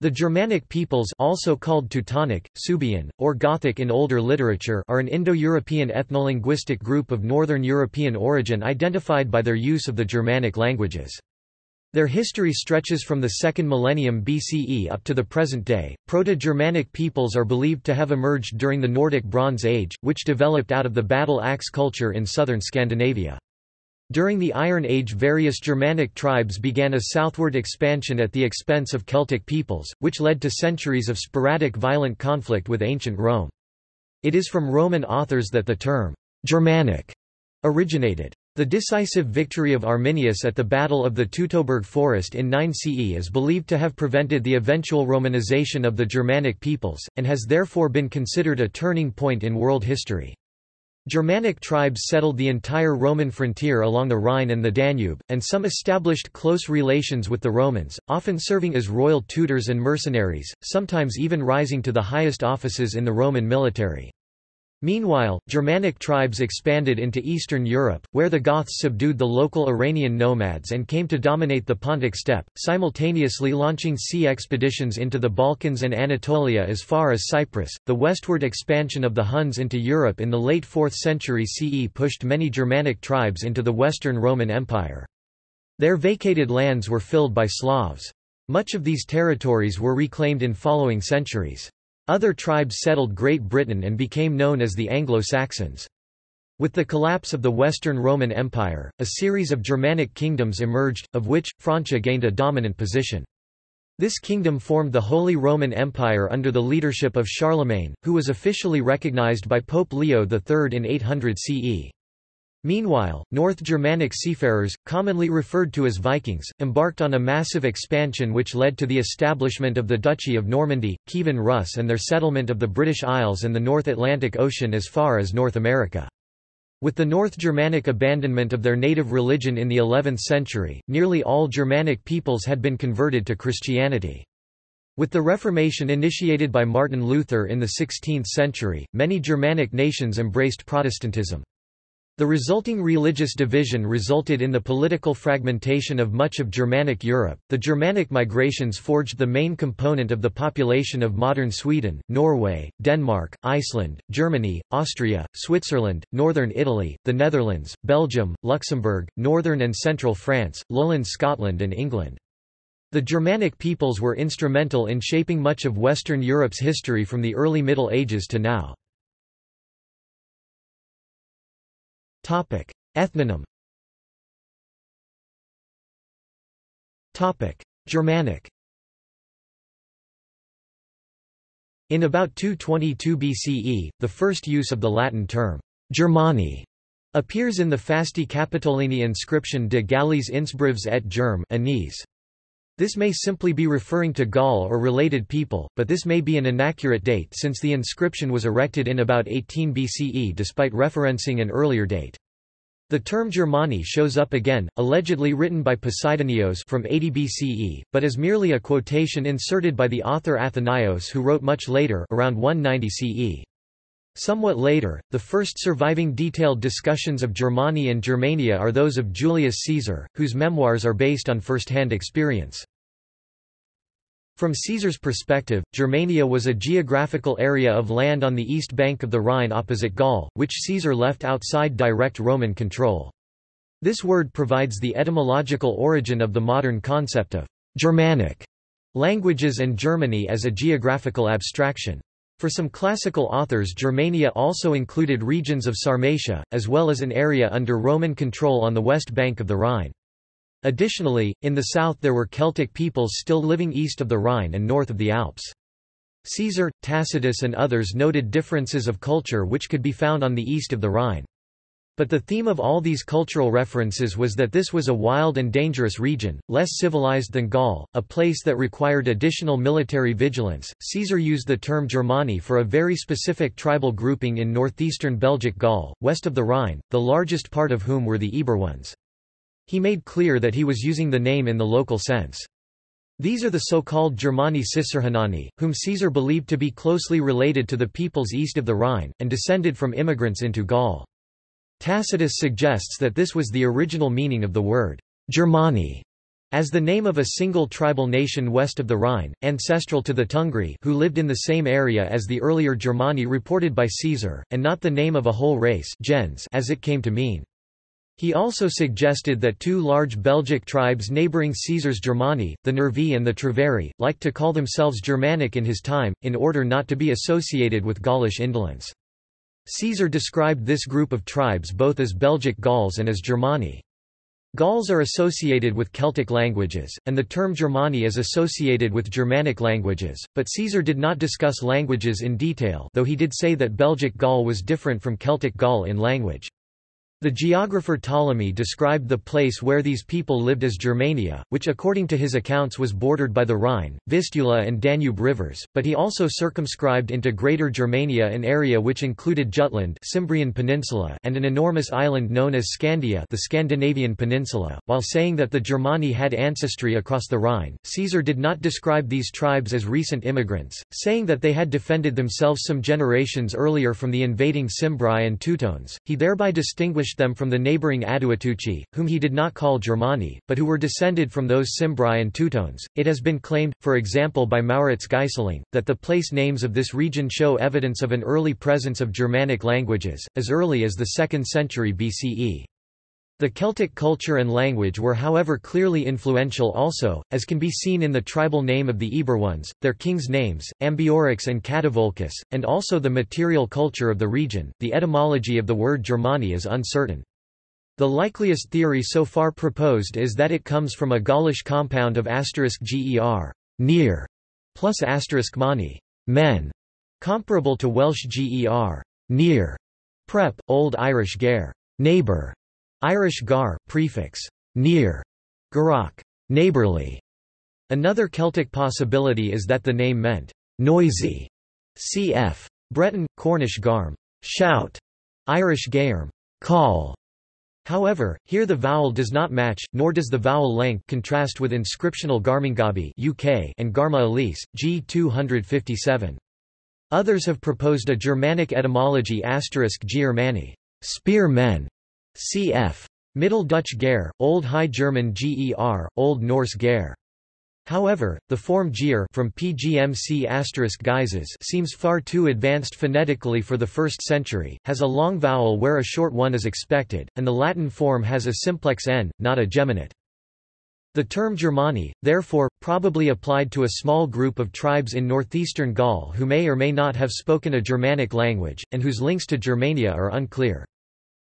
The Germanic peoples, also called Teutonic, Suebian, or Gothic in older literature, are an Indo-European ethnolinguistic group of northern European origin identified by their use of the Germanic languages. Their history stretches from the 2nd millennium BCE up to the present day. Proto-Germanic peoples are believed to have emerged during the Nordic Bronze Age, which developed out of the battle axe culture in southern Scandinavia. During the Iron Age, various Germanic tribes began a southward expansion at the expense of Celtic peoples, which led to centuries of sporadic violent conflict with ancient Rome. It is from Roman authors that the term Germanic originated. The decisive victory of Arminius at the Battle of the Teutoburg Forest in 9 CE is believed to have prevented the eventual Romanization of the Germanic peoples, and has therefore been considered a turning point in world history. Germanic tribes settled the entire Roman frontier along the Rhine and the Danube, and some established close relations with the Romans, often serving as royal tutors and mercenaries, sometimes even rising to the highest offices in the Roman military. Meanwhile, Germanic tribes expanded into Eastern Europe, where the Goths subdued the local Iranian nomads and came to dominate the Pontic steppe, simultaneously launching sea expeditions into the Balkans and Anatolia as far as Cyprus. The westward expansion of the Huns into Europe in the late 4th century CE pushed many Germanic tribes into the Western Roman Empire. Their vacated lands were filled by Slavs. Much of these territories were reclaimed in following centuries. Other tribes settled Great Britain and became known as the Anglo-Saxons. With the collapse of the Western Roman Empire, a series of Germanic kingdoms emerged, of which Francia gained a dominant position. This kingdom formed the Holy Roman Empire under the leadership of Charlemagne, who was officially recognized by Pope Leo III in 800 CE. Meanwhile, North Germanic seafarers, commonly referred to as Vikings, embarked on a massive expansion which led to the establishment of the Duchy of Normandy, Kievan Rus, and their settlement of the British Isles and the North Atlantic Ocean as far as North America. With the North Germanic abandonment of their native religion in the 11th century, nearly all Germanic peoples had been converted to Christianity. With the Reformation initiated by Martin Luther in the 16th century, many Germanic nations embraced Protestantism. The resulting religious division resulted in the political fragmentation of much of Germanic Europe. The Germanic migrations forged the main component of the population of modern Sweden, Norway, Denmark, Iceland, Germany, Austria, Switzerland, northern Italy, the Netherlands, Belgium, Luxembourg, northern and central France, lowland Scotland, and England. The Germanic peoples were instrumental in shaping much of Western Europe's history from the early Middle Ages to now. Ethnonym. Germanic. In about 222 BCE, the first use of the Latin term Germani appears in the Fasti Capitoline inscription De Gallis Insbrivs et Germ Annales. This may simply be referring to Gaul or related people, but this may be an inaccurate date since the inscription was erected in about 18 BCE despite referencing an earlier date. The term Germani shows up again, allegedly written by Posidonius from 80 BCE, but is merely a quotation inserted by the author Athenaeus, who wrote much later, around 190 CE. Somewhat later, the first surviving detailed discussions of Germani and Germania are those of Julius Caesar, whose memoirs are based on first-hand experience. From Caesar's perspective, Germania was a geographical area of land on the east bank of the Rhine opposite Gaul, which Caesar left outside direct Roman control. This word provides the etymological origin of the modern concept of Germanic languages and Germany as a geographical abstraction. For some classical authors, Germania also included regions of Sarmatia, as well as an area under Roman control on the west bank of the Rhine. Additionally, in the south there were Celtic peoples still living east of the Rhine and north of the Alps. Caesar, Tacitus, and others noted differences of culture which could be found on the east of the Rhine. But the theme of all these cultural references was that this was a wild and dangerous region, less civilized than Gaul, a place that required additional military vigilance. Caesar used the term Germani for a very specific tribal grouping in northeastern Belgic Gaul, west of the Rhine, the largest part of whom were the Eburones. He made clear that he was using the name in the local sense. These are the so-called Germani Cicerhanani, whom Caesar believed to be closely related to the peoples east of the Rhine, and descended from immigrants into Gaul. Tacitus suggests that this was the original meaning of the word Germani, As the name of a single tribal nation west of the Rhine, ancestral to the Tungri who lived in the same area as the earlier Germani reported by Caesar, and not the name of a whole race gens as it came to mean. He also suggested that two large Belgic tribes neighboring Caesar's Germani, the Nervii and the Treveri, liked to call themselves Germanic in his time, in order not to be associated with Gaulish indolence. Caesar described this group of tribes both as Belgic Gauls and as Germani. Gauls are associated with Celtic languages, and the term Germani is associated with Germanic languages, but Caesar did not discuss languages in detail, though he did say that Belgic Gaul was different from Celtic Gaul in language. The geographer Ptolemy described the place where these people lived as Germania, which according to his accounts was bordered by the Rhine, Vistula and Danube rivers, but he also circumscribed into Greater Germania an area which included Jutland, Cimbrian Peninsula, and an enormous island known as Scandia, the Scandinavian Peninsula. While saying that the Germani had ancestry across the Rhine, Caesar did not describe these tribes as recent immigrants, saying that they had defended themselves some generations earlier from the invading Cimbri and Teutones. He thereby distinguished them from the neighboring Aduatuci, whom he did not call Germani, but who were descended from those Cimbri and Teutones. It has been claimed, for example by Mauritz Geisling, that the place names of this region show evidence of an early presence of Germanic languages, as early as the 2nd century BCE. The Celtic culture and language were however clearly influential also, as can be seen in the tribal name of the Eburones, their kings' names, Ambiorix and Catavolcus, and also the material culture of the region. The etymology of the word Germani is uncertain. The likeliest theory so far proposed is that it comes from a Gaulish compound of *ger, near, plus *mani, men, comparable to Welsh ger, near, prep, Old Irish ger, neighbour, Irish gar, prefix near, garach, neighborly. Another Celtic possibility is that the name meant noisy, cf. Breton, Cornish garm, shout, Irish gairm, call. However, here the vowel does not match, nor does the vowel length contrast with inscriptional Garmingabi UK and Garma Elise, G257. Others have proposed a Germanic etymology *germani, spear men, cf. Middle Dutch ger, Old High German ger, Old Norse ger. However, the form ger from pgmc *geises seems far too advanced phonetically for the 1st century, has a long vowel where a short one is expected, and the Latin form has a simplex n, not a geminate. The term Germani, therefore, probably applied to a small group of tribes in northeastern Gaul who may or may not have spoken a Germanic language, and whose links to Germania are unclear.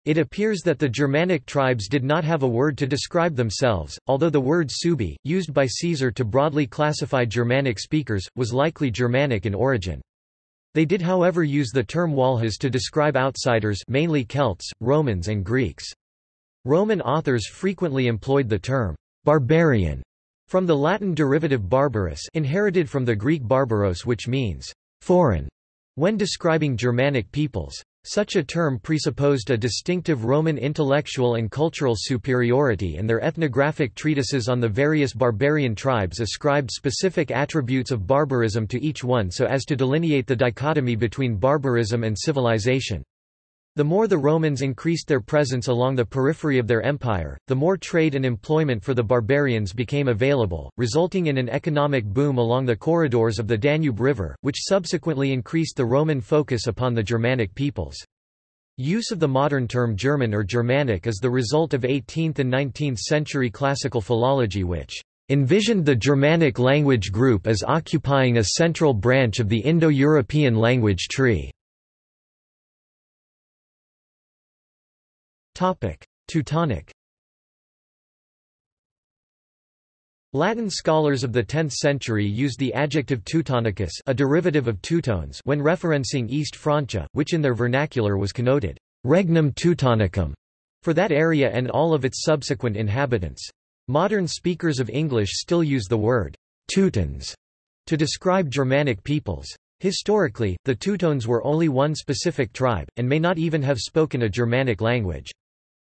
It appears that the Germanic tribes did not have a word to describe themselves, although the word Suebi, used by Caesar to broadly classify Germanic speakers, was likely Germanic in origin. They did however use the term Walhas to describe outsiders, mainly Celts, Romans and Greeks. Roman authors frequently employed the term barbarian, from the Latin derivative barbarus inherited from the Greek barbaros which means foreign, when describing Germanic peoples. Such a term presupposed a distinctive Roman intellectual and cultural superiority, and their ethnographic treatises on the various barbarian tribes ascribed specific attributes of barbarism to each one so as to delineate the dichotomy between barbarism and civilization. The more the Romans increased their presence along the periphery of their empire, the more trade and employment for the barbarians became available, resulting in an economic boom along the corridors of the Danube River, which subsequently increased the Roman focus upon the Germanic peoples. Use of the modern term German or Germanic is the result of 18th and 19th century classical philology, which envisioned the Germanic language group as occupying a central branch of the Indo-European language tree. Teutonic. Latin scholars of the 10th century used the adjective Teutonicus, a derivative of Teutones, when referencing East Francia, which in their vernacular was connoted "regnum Teutonicum" for that area and all of its subsequent inhabitants. Modern speakers of English still use the word "Teutons" to describe Germanic peoples. Historically, the Teutones were only one specific tribe, and may not even have spoken a Germanic language.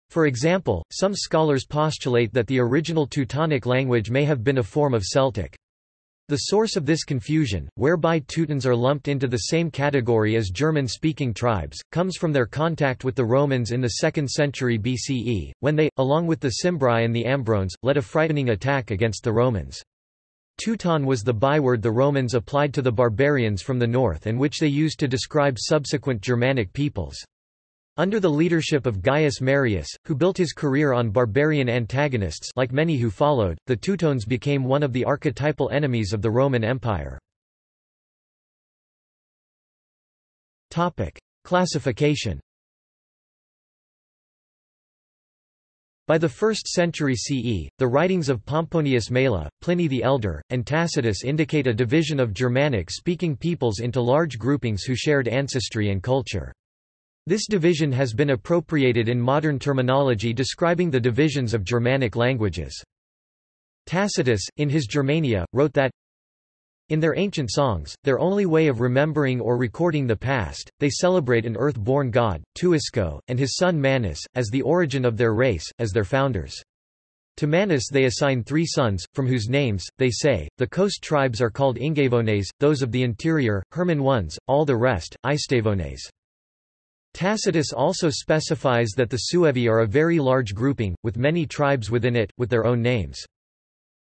For example, some scholars postulate that the original Teutonic language may have been a form of Celtic. The source of this confusion, whereby Teutons are lumped into the same category as German-speaking tribes, comes from their contact with the Romans in the 2nd century BCE, when they, along with the Cimbri and the Ambrones, led a frightening attack against the Romans. Teuton was the byword the Romans applied to the barbarians from the north and which they used to describe subsequent Germanic peoples. Under the leadership of Gaius Marius, who built his career on barbarian antagonists like many who followed, the Teutones became one of the archetypal enemies of the Roman Empire. Classification. By the 1st century CE, the writings of Pomponius Mela, Pliny the Elder, and Tacitus indicate a division of Germanic-speaking peoples into large groupings who shared ancestry and culture. This division has been appropriated in modern terminology describing the divisions of Germanic languages. Tacitus, in his Germania, wrote that, "In their ancient songs, their only way of remembering or recording the past, they celebrate an earth-born god, Tuisco, and his son Manus, as the origin of their race, as their founders. To Manus they assign 3 sons, from whose names, they say, the coast tribes are called Ingavones, those of the interior, Hermaniones, all the rest, Istavones." Tacitus also specifies that the Suevi are a very large grouping, with many tribes within it, with their own names.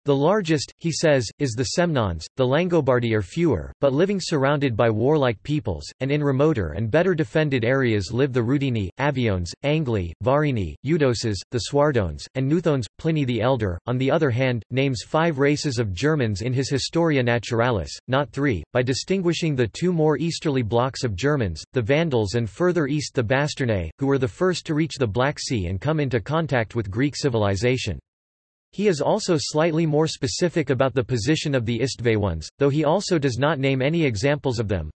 The largest, he says, is the Semnons. The Langobardi are fewer, but living surrounded by warlike peoples, and in remoter and better defended areas live the Rudini, Aviones, Angli, Varini, Eudoses, the Suardones, and Neuthones. Pliny the Elder, on the other hand, names 5 races of Germans in his Historia Naturalis, not 3, by distinguishing the 2 more easterly blocks of Germans, the Vandals and further east the Bastarnae, who were the first to reach the Black Sea and come into contact with Greek civilization. He is also slightly more specific about the position of the Istvaeones, though he also does not name any examples of them.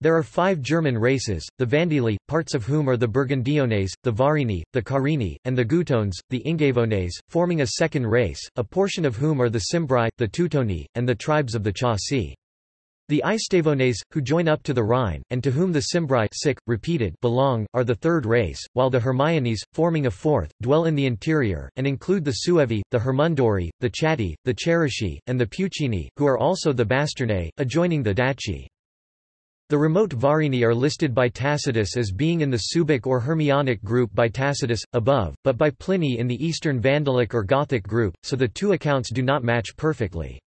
There are 5 German races, the Vandali, parts of whom are the Burgundiones, the Varini, the Carini, and the Gutones, the Ingavones, forming a 2nd race, a portion of whom are the Cimbri, the Teutoni, and the tribes of the Chauci. The Istavones, who join up to the Rhine, and to whom the Cimbri belong, are the 3rd race, while the Hermiones, forming a 4th, dwell in the interior, and include the Suevi, the Hermundori, the Chatti, the Cherishi, and the Puccini, who are also the Bastarnae, adjoining the Daci. The remote Varini are listed by Tacitus as being in the Suebic or Hermionic group by Tacitus, above, but by Pliny in the Eastern Vandalic or Gothic group, so the 2 accounts do not match perfectly.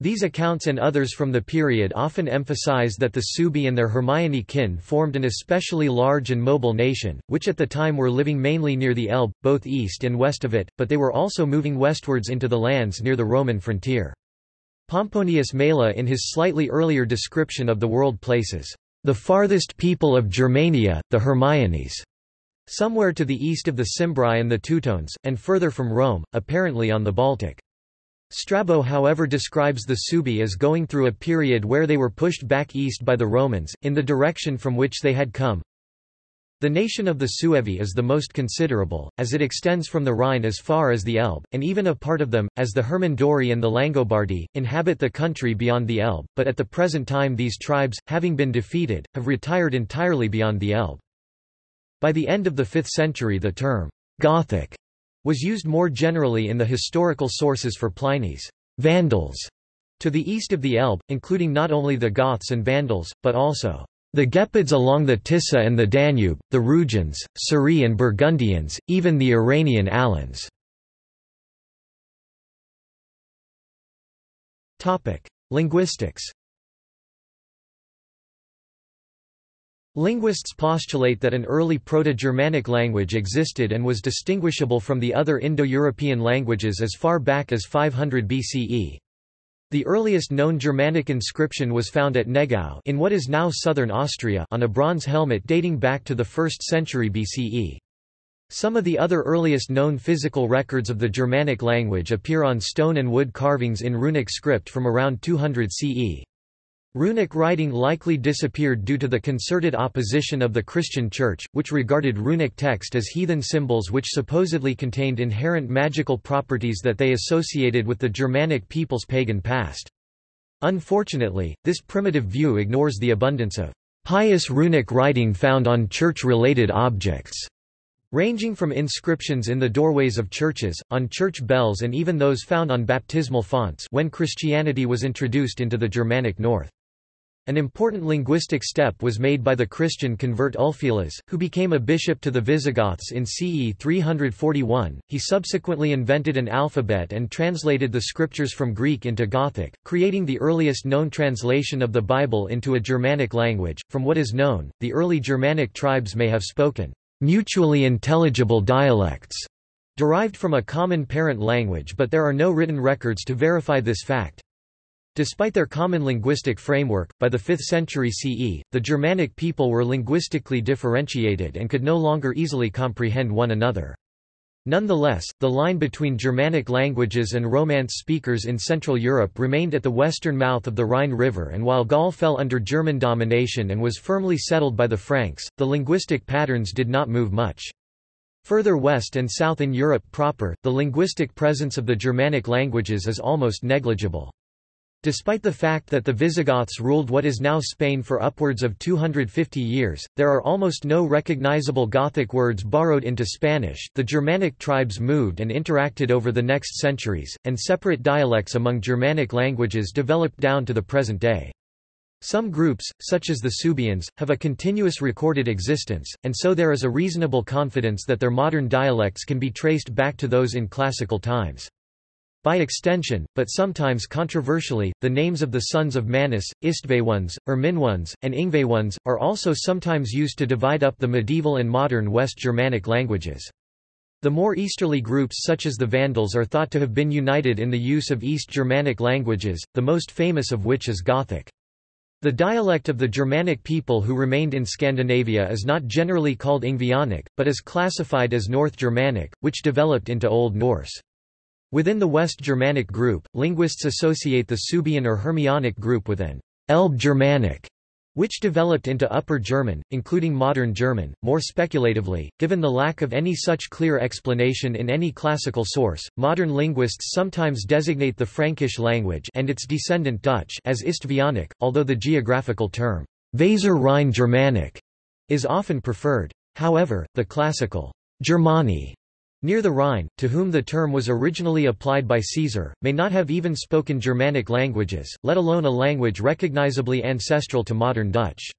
These accounts and others from the period often emphasize that the Suebi and their Hermione kin formed an especially large and mobile nation, which at the time were living mainly near the Elbe, both east and west of it, but they were also moving westwards into the lands near the Roman frontier. Pomponius Mela, in his slightly earlier description of the world, places the farthest people of Germania, the Hermiones, somewhere to the east of the Cimbri and the Teutones, and further from Rome, apparently on the Baltic. Strabo, however, describes the Suebi as going through a period where they were pushed back east by the Romans, in the direction from which they had come. The nation of the Suevi is the most considerable, as it extends from the Rhine as far as the Elbe, and even a part of them, as the Hermundori and the Langobardi, inhabit the country beyond the Elbe, but at the present time these tribes, having been defeated, have retired entirely beyond the Elbe. By the end of the 5th century the term, Gothic, was used more generally in the historical sources for Pliny's Vandals to the east of the Elbe, including not only the Goths and Vandals, but also the Gepids along the Tisa and the Danube, the Rugians, Suri and Burgundians, even the Iranian Alans. Linguistics. Linguists postulate that an early Proto-Germanic language existed and was distinguishable from the other Indo-European languages as far back as 500 BCE. The earliest known Germanic inscription was found at Negau in what is now southern Austria on a bronze helmet dating back to the 1st century BCE. Some of the other earliest known physical records of the Germanic language appear on stone and wood carvings in runic script from around 200 CE. Runic writing likely disappeared due to the concerted opposition of the Christian Church, which regarded runic text as heathen symbols which supposedly contained inherent magical properties that they associated with the Germanic people's pagan past. Unfortunately, this primitive view ignores the abundance of pious runic writing found on church-related objects. Ranging from inscriptions in the doorways of churches, on church bells and even those found on baptismal fonts when Christianity was introduced into the Germanic north. An important linguistic step was made by the Christian convert Ulfilas, who became a bishop to the Visigoths in CE 341. He subsequently invented an alphabet and translated the scriptures from Greek into Gothic, creating the earliest known translation of the Bible into a Germanic language. From what is known, the early Germanic tribes may have spoken mutually intelligible dialects derived from a common parent language, but there are no written records to verify this fact. Despite their common linguistic framework, by the 5th century CE, the Germanic people were linguistically differentiated and could no longer easily comprehend one another. Nonetheless, the line between Germanic languages and Romance speakers in Central Europe remained at the western mouth of the Rhine River, and while Gaul fell under German domination and was firmly settled by the Franks, the linguistic patterns did not move much. Further west and south in Europe proper, the linguistic presence of the Germanic languages is almost negligible. Despite the fact that the Visigoths ruled what is now Spain for upwards of 250 years, there are almost no recognizable Gothic words borrowed into Spanish. The Germanic tribes moved and interacted over the next centuries, and separate dialects among Germanic languages developed down to the present day. Some groups, such as the Suebians, have a continuous recorded existence, and so there is a reasonable confidence that their modern dialects can be traced back to those in classical times. By extension, but sometimes controversially, the names of the sons of Manus, Istvaeones, Erminones, and Ingvaeones, are also sometimes used to divide up the medieval and modern West Germanic languages. The more easterly groups such as the Vandals are thought to have been united in the use of East Germanic languages, the most famous of which is Gothic. The dialect of the Germanic people who remained in Scandinavia is not generally called Ingvianic, but is classified as North Germanic, which developed into Old Norse. Within the West Germanic group, linguists associate the Suebian or Hermionic group with an Elbe Germanic, which developed into Upper German, including modern German. More speculatively, given the lack of any such clear explanation in any classical source, modern linguists sometimes designate the Frankish language and its descendant Dutch as Istvaeonic, although the geographical term Weser Rhine Germanic is often preferred. However, the classical Germani near the Rhine, to whom the term was originally applied by Caesar, may not have even spoken Germanic languages, let alone a language recognizably ancestral to modern Dutch.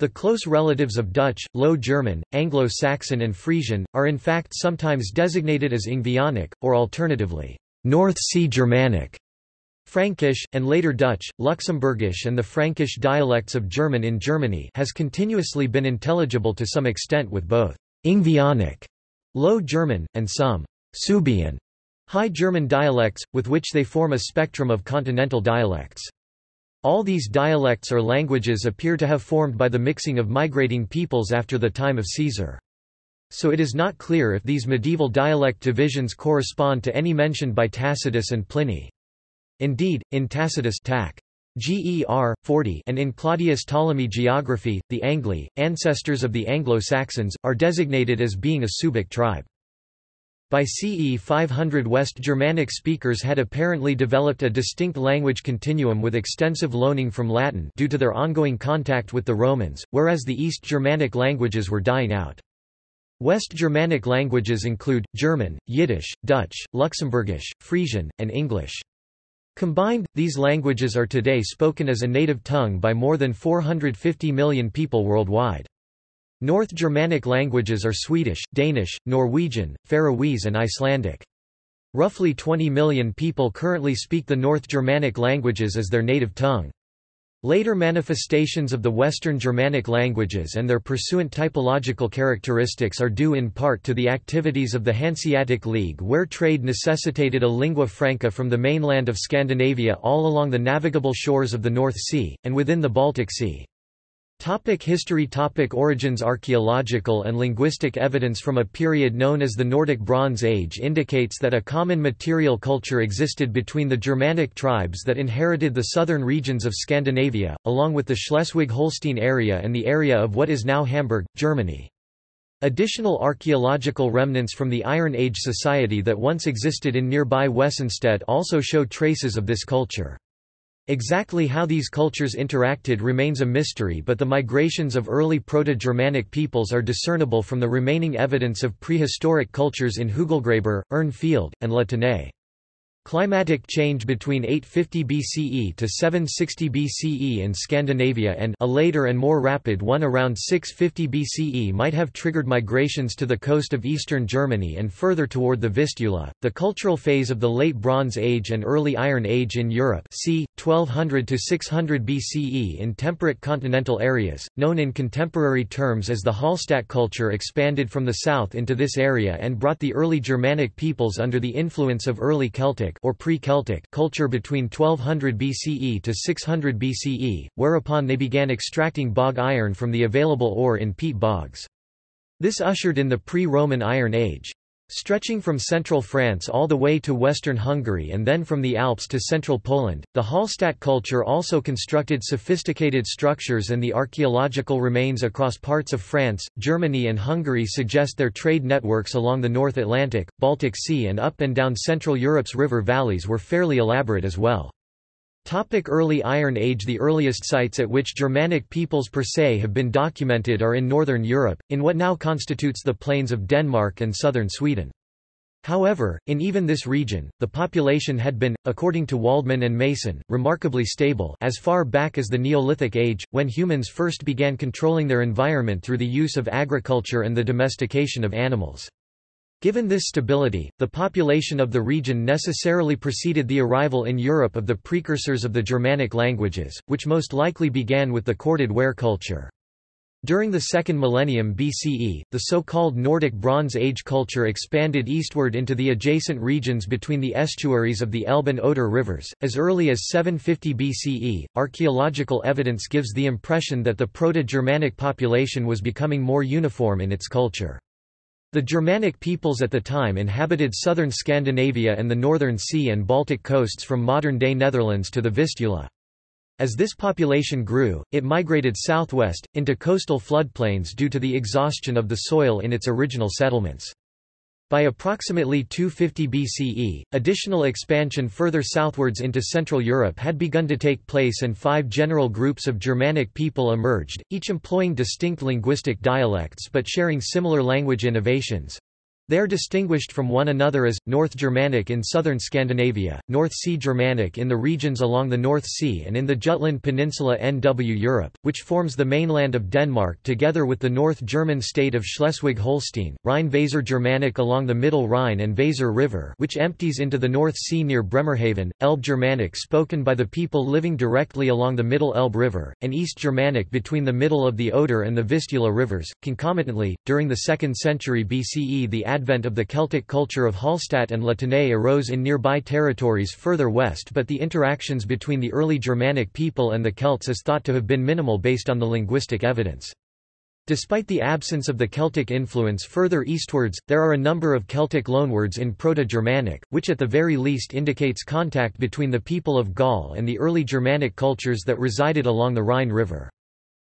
The close relatives of Dutch, Low German, Anglo-Saxon and Frisian, are in fact sometimes designated as Ingvianic, or alternatively, North Sea Germanic. Frankish, and later Dutch, Luxembourgish and the Frankish dialects of German in Germany has continuously been intelligible to some extent with both Ingvianic, Low German, and some Suebian High German dialects, with which they form a spectrum of continental dialects. All these dialects or languages appear to have formed by the mixing of migrating peoples after the time of Caesar. So it is not clear if these medieval dialect divisions correspond to any mentioned by Tacitus and Pliny. Indeed, in Tacitus Ger. 40 and in Claudius Ptolemy geography, the Angli, ancestors of the Anglo-Saxons, are designated as being a Suebic tribe. By CE 500, West Germanic speakers had apparently developed a distinct language continuum with extensive loaning from Latin due to their ongoing contact with the Romans, whereas the East Germanic languages were dying out. West Germanic languages include German, Yiddish, Dutch, Luxembourgish, Frisian, and English. Combined, these languages are today spoken as a native tongue by more than 450 million people worldwide. North Germanic languages are Swedish, Danish, Norwegian, Faroese and Icelandic. Roughly 20 million people currently speak the North Germanic languages as their native tongue. Later manifestations of the Western Germanic languages and their pursuant typological characteristics are due in part to the activities of the Hanseatic League, where trade necessitated a lingua franca from the mainland of Scandinavia all along the navigable shores of the North Sea, and within the Baltic Sea. Topic history. Topic origins. Archaeological and linguistic evidence from a period known as the Nordic Bronze Age indicates that a common material culture existed between the Germanic tribes that inherited the southern regions of Scandinavia, along with the Schleswig-Holstein area and the area of what is now Hamburg, Germany. Additional archaeological remnants from the Iron Age society that once existed in nearby Wesenstedt also show traces of this culture. Exactly how these cultures interacted remains a mystery, but the migrations of early Proto-Germanic peoples are discernible from the remaining evidence of prehistoric cultures in Hügelgräber, Urnfield, and La Tène. Climatic change between 850 BCE to 760 BCE in Scandinavia and a later and more rapid one around 650 BCE might have triggered migrations to the coast of eastern Germany and further toward the Vistula. The cultural phase of the Late Bronze Age and Early Iron Age in Europe, c. 1200 to 600 BCE in temperate continental areas, known in contemporary terms as the Hallstatt culture, expanded from the south into this area and brought the early Germanic peoples under the influence of early Celtic or pre-Celtic culture between 1200 BCE to 600 BCE, whereupon they began extracting bog iron from the available ore in peat bogs. This ushered in the pre-Roman Iron Age. Stretching from central France all the way to western Hungary and then from the Alps to central Poland, the Hallstatt culture also constructed sophisticated structures, and the archaeological remains across parts of France, Germany and Hungary suggest their trade networks along the North Atlantic, Baltic Sea and up and down Central Europe's river valleys were fairly elaborate as well. Early Iron Age. The earliest sites at which Germanic peoples per se have been documented are in northern Europe, in what now constitutes the plains of Denmark and southern Sweden. However, in even this region, the population had been, according to Waldman and Mason, remarkably stable as far back as the Neolithic Age, when humans first began controlling their environment through the use of agriculture and the domestication of animals. Given this stability, the population of the region necessarily preceded the arrival in Europe of the precursors of the Germanic languages, which most likely began with the corded ware culture. During the second millennium BCE, the so-called Nordic Bronze Age culture expanded eastward into the adjacent regions between the estuaries of the Elbe and Oder rivers. As early as 750 BCE, archaeological evidence gives the impression that the Proto-Germanic population was becoming more uniform in its culture. The Germanic peoples at the time inhabited southern Scandinavia and the northern sea and Baltic coasts from modern-day Netherlands to the Vistula. As this population grew, it migrated southwest, into coastal floodplains due to the exhaustion of the soil in its original settlements. By approximately 250 BCE, additional expansion further southwards into Central Europe had begun to take place, and five general groups of Germanic people emerged, each employing distinct linguistic dialects but sharing similar language innovations. They are distinguished from one another as North Germanic in southern Scandinavia, North Sea Germanic in the regions along the North Sea and in the Jutland Peninsula NW Europe, which forms the mainland of Denmark together with the North German state of Schleswig-Holstein, Rhine-Weser Germanic along the Middle Rhine and Weser River which empties into the North Sea near Bremerhaven, Elbe Germanic spoken by the people living directly along the Middle Elbe River, and East Germanic between the middle of the Oder and the Vistula rivers. Concomitantly, during the 2nd century BCE, the advent of the Celtic culture of Hallstatt and La Tène arose in nearby territories further west, but the interactions between the early Germanic people and the Celts is thought to have been minimal based on the linguistic evidence. Despite the absence of the Celtic influence further eastwards, there are a number of Celtic loanwords in Proto-Germanic, which at the very least indicates contact between the people of Gaul and the early Germanic cultures that resided along the Rhine River.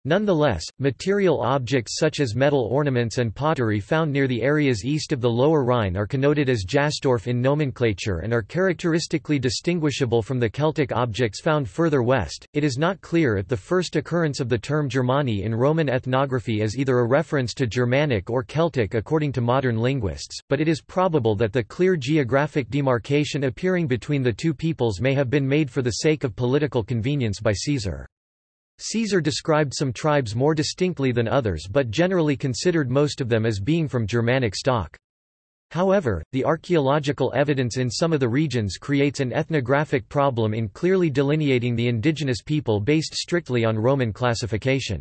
Nonetheless, material objects such as metal ornaments and pottery found near the areas east of the Lower Rhine are connoted as Jastorf in nomenclature and are characteristically distinguishable from the Celtic objects found further west. It is not clear if the first occurrence of the term Germani in Roman ethnography is either a reference to Germanic or Celtic according to modern linguists, but it is probable that the clear geographic demarcation appearing between the two peoples may have been made for the sake of political convenience by Caesar. Caesar described some tribes more distinctly than others but generally considered most of them as being from Germanic stock. However, the archaeological evidence in some of the regions creates an ethnographic problem in clearly delineating the indigenous people based strictly on Roman classification.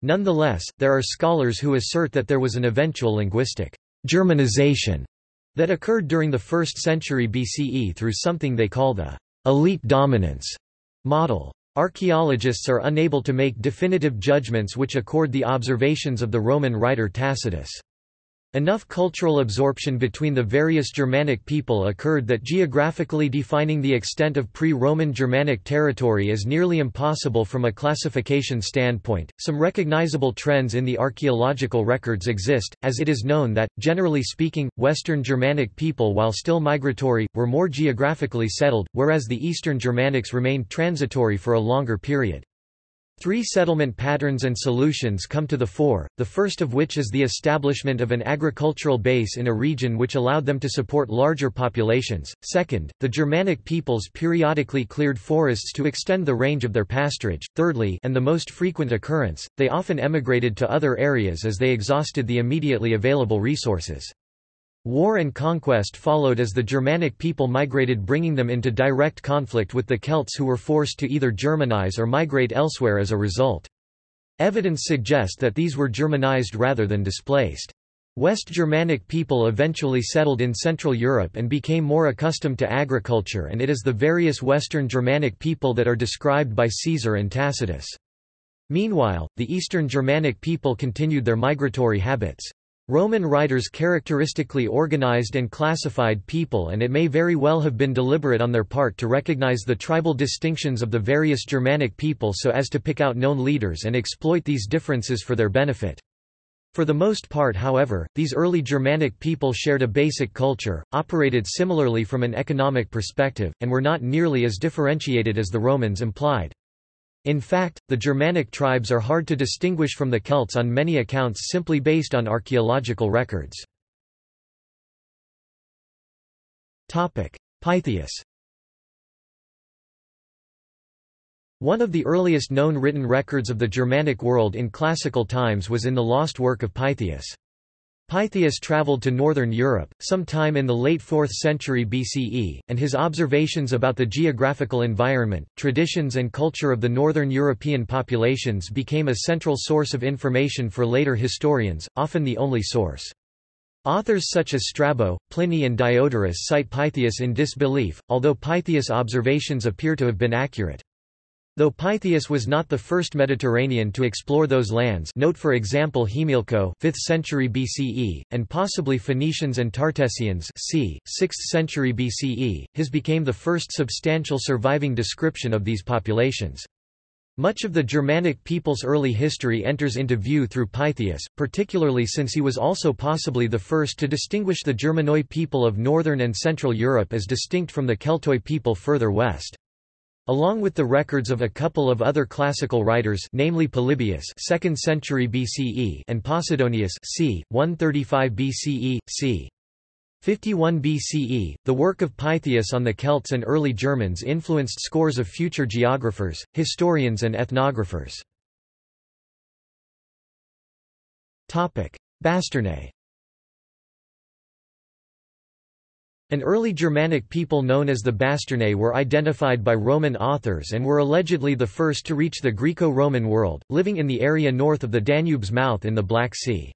Nonetheless, there are scholars who assert that there was an eventual linguistic Germanization that occurred during the 1st century BCE through something they call the elite dominance model. Archaeologists are unable to make definitive judgments which accord the observations of the Roman writer Tacitus. Enough cultural absorption between the various Germanic people occurred that geographically defining the extent of pre-Roman Germanic territory is nearly impossible from a classification standpoint. Some recognizable trends in the archaeological records exist, as it is known that, generally speaking, Western Germanic people, while still migratory, were more geographically settled, whereas the Eastern Germanics remained transitory for a longer period. Three settlement patterns and solutions come to the fore, the first of which is the establishment of an agricultural base in a region which allowed them to support larger populations. Second, the Germanic peoples periodically cleared forests to extend the range of their pasturage. Thirdly, and the most frequent occurrence, they often emigrated to other areas as they exhausted the immediately available resources. War and conquest followed as the Germanic people migrated, bringing them into direct conflict with the Celts, who were forced to either Germanize or migrate elsewhere as a result. Evidence suggests that these were Germanized rather than displaced. West Germanic people eventually settled in Central Europe and became more accustomed to agriculture, and it is the various Western Germanic people that are described by Caesar and Tacitus. Meanwhile, the Eastern Germanic people continued their migratory habits. Roman writers characteristically organized and classified people, and it may very well have been deliberate on their part to recognize the tribal distinctions of the various Germanic people so as to pick out known leaders and exploit these differences for their benefit. For the most part, however, these early Germanic people shared a basic culture, operated similarly from an economic perspective, and were not nearly as differentiated as the Romans implied. In fact, the Germanic tribes are hard to distinguish from the Celts on many accounts simply based on archaeological records. Pythias. One of the earliest known written records of the Germanic world in classical times was in the lost work of Pythias. Pythias travelled to northern Europe, sometime in the late 4th century BCE, and his observations about the geographical environment, traditions and culture of the northern European populations became a central source of information for later historians, often the only source. Authors such as Strabo, Pliny and Diodorus cite Pythias in disbelief, although Pythias' observations appear to have been accurate. Though Pythias was not the first Mediterranean to explore those lands, note for example Himilco 5th century BCE, and possibly Phoenicians and Tartessians c. 6th century BCE, his became the first substantial surviving description of these populations. Much of the Germanic people's early history enters into view through Pythias, particularly since he was also possibly the first to distinguish the Germanoi people of northern and central Europe as distinct from the Celtoi people further west. Along with the records of a couple of other classical writers, namely Polybius (2nd century BCE) and Posidonius (c. 135 BCE, c. 51 BCE), the work of Pythias on the Celts and early Germans influenced scores of future geographers, historians, and ethnographers. Topic: Basternae. An early Germanic people known as the Basternae were identified by Roman authors and were allegedly the first to reach the Greco-Roman world, living in the area north of the Danube's mouth in the Black Sea.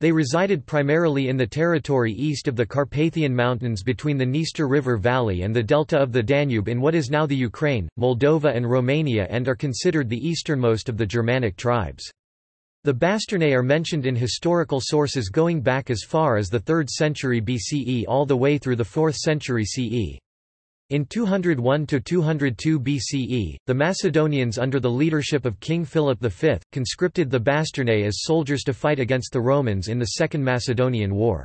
They resided primarily in the territory east of the Carpathian Mountains between the Dniester River Valley and the delta of the Danube in what is now the Ukraine, Moldova and Romania, and are considered the easternmost of the Germanic tribes. The Basternae are mentioned in historical sources going back as far as the 3rd century BCE all the way through the 4th century CE. In 201–202 BCE, the Macedonians under the leadership of King Philip V, conscripted the Basternae as soldiers to fight against the Romans in the Second Macedonian War.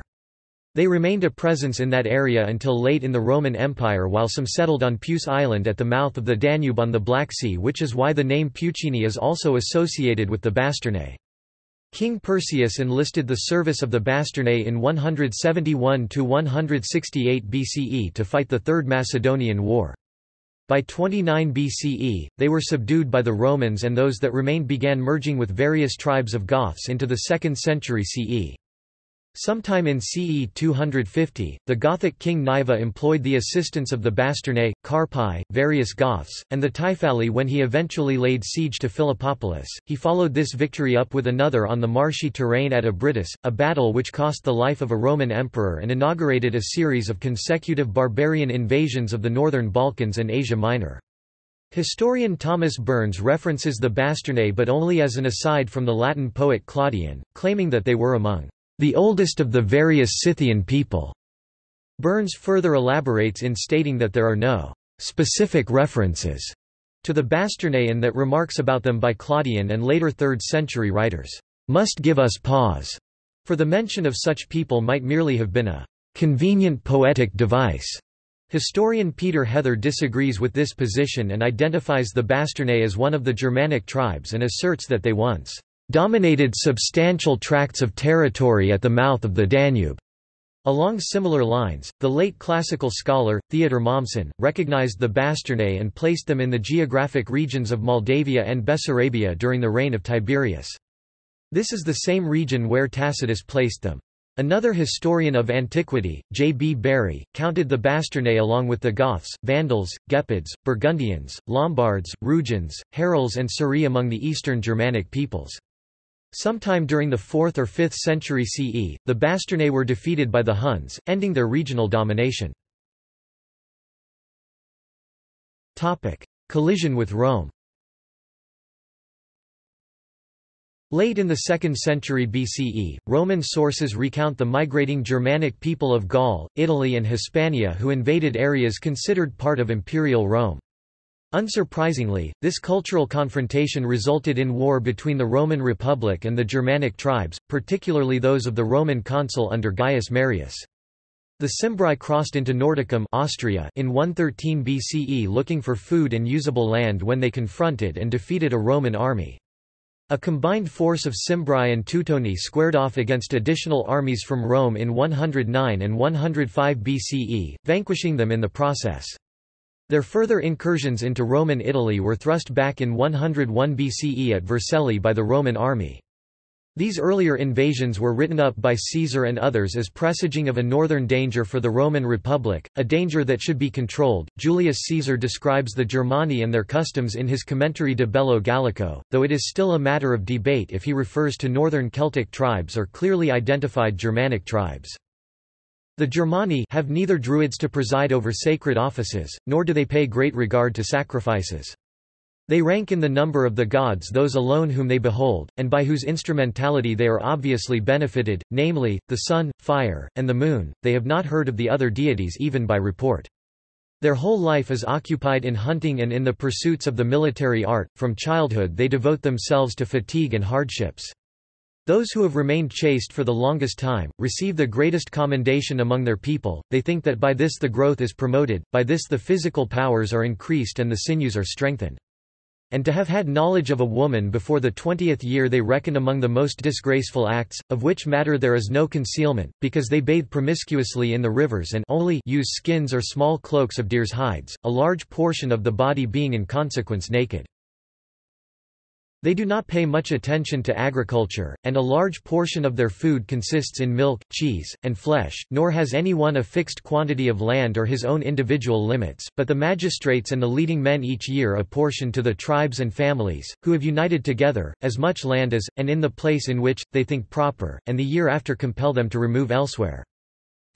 They remained a presence in that area until late in the Roman Empire, while some settled on Puce Island at the mouth of the Danube on the Black Sea, which is why the name Pucini is also associated with the Basternae. King Perseus enlisted the service of the Basternae in 171–168 BCE to fight the Third Macedonian War. By 29 BCE, they were subdued by the Romans, and those that remained began merging with various tribes of Goths into the 2nd century CE. Sometime in CE 250, the Gothic king Naiva employed the assistance of the Basternae, Carpi, various Goths, and the Typhali when he eventually laid siege to Philippopolis. He followed this victory up with another on the marshy terrain at Abritus, a battle which cost the life of a Roman emperor and inaugurated a series of consecutive barbarian invasions of the northern Balkans and Asia Minor. Historian Thomas Burns references the Basternae but only as an aside from the Latin poet Claudian, claiming that they were among the oldest of the various Scythian people. Burns further elaborates in stating that there are no specific references to the Bastarnae and that remarks about them by Claudian and later 3rd century writers must give us pause, for the mention of such people might merely have been a convenient poetic device. Historian Peter Heather disagrees with this position and identifies the Bastarnae as one of the Germanic tribes and asserts that they once dominated substantial tracts of territory at the mouth of the Danube. Along similar lines, the late classical scholar, Theodor Mommsen, recognized the Bastarnae and placed them in the geographic regions of Moldavia and Bessarabia during the reign of Tiberius. This is the same region where Tacitus placed them. Another historian of antiquity, J. B. Barry, counted the Bastarnae along with the Goths, Vandals, Gepids, Burgundians, Lombards, Rugians, Herals and Suri among the Eastern Germanic peoples. Sometime during the 4th or 5th century CE, the Bastarnae were defeated by the Huns, ending their regional domination. Collision with Rome. Late in the 2nd century BCE, Roman sources recount the migrating Germanic people of Gaul, Italy and Hispania who invaded areas considered part of Imperial Rome. Unsurprisingly, this cultural confrontation resulted in war between the Roman Republic and the Germanic tribes, particularly those of the Roman consul under Gaius Marius. The Cimbri crossed into Nordicum, Austria, in 113 BCE looking for food and usable land when they confronted and defeated a Roman army. A combined force of Cimbri and Teutoni squared off against additional armies from Rome in 109 and 105 BCE, vanquishing them in the process. Their further incursions into Roman Italy were thrust back in 101 BCE at Vercelli by the Roman army. These earlier invasions were written up by Caesar and others as presaging of a northern danger for the Roman Republic, a danger that should be controlled. Julius Caesar describes the Germani and their customs in his Commentary De Bello Gallico, though it is still a matter of debate if he refers to northern Celtic tribes or clearly identified Germanic tribes. The Germani have neither druids to preside over sacred offices, nor do they pay great regard to sacrifices. They rank in the number of the gods those alone whom they behold, and by whose instrumentality they are obviously benefited, namely, the sun, fire, and the moon. They have not heard of the other deities even by report. Their whole life is occupied in hunting and in the pursuits of the military art. From childhood they devote themselves to fatigue and hardships. Those who have remained chaste for the longest time, receive the greatest commendation among their people. They think that by this the growth is promoted, by this the physical powers are increased and the sinews are strengthened. And to have had knowledge of a woman before the 20th year they reckon among the most disgraceful acts, of which matter there is no concealment, because they bathe promiscuously in the rivers and only use skins or small cloaks of deer's hides, a large portion of the body being in consequence naked. They do not pay much attention to agriculture, and a large portion of their food consists in milk, cheese, and flesh, nor has any one a fixed quantity of land or his own individual limits, but the magistrates and the leading men each year apportion to the tribes and families, who have united together, as much land as, and in the place in which, they think proper, and the year after compel them to remove elsewhere.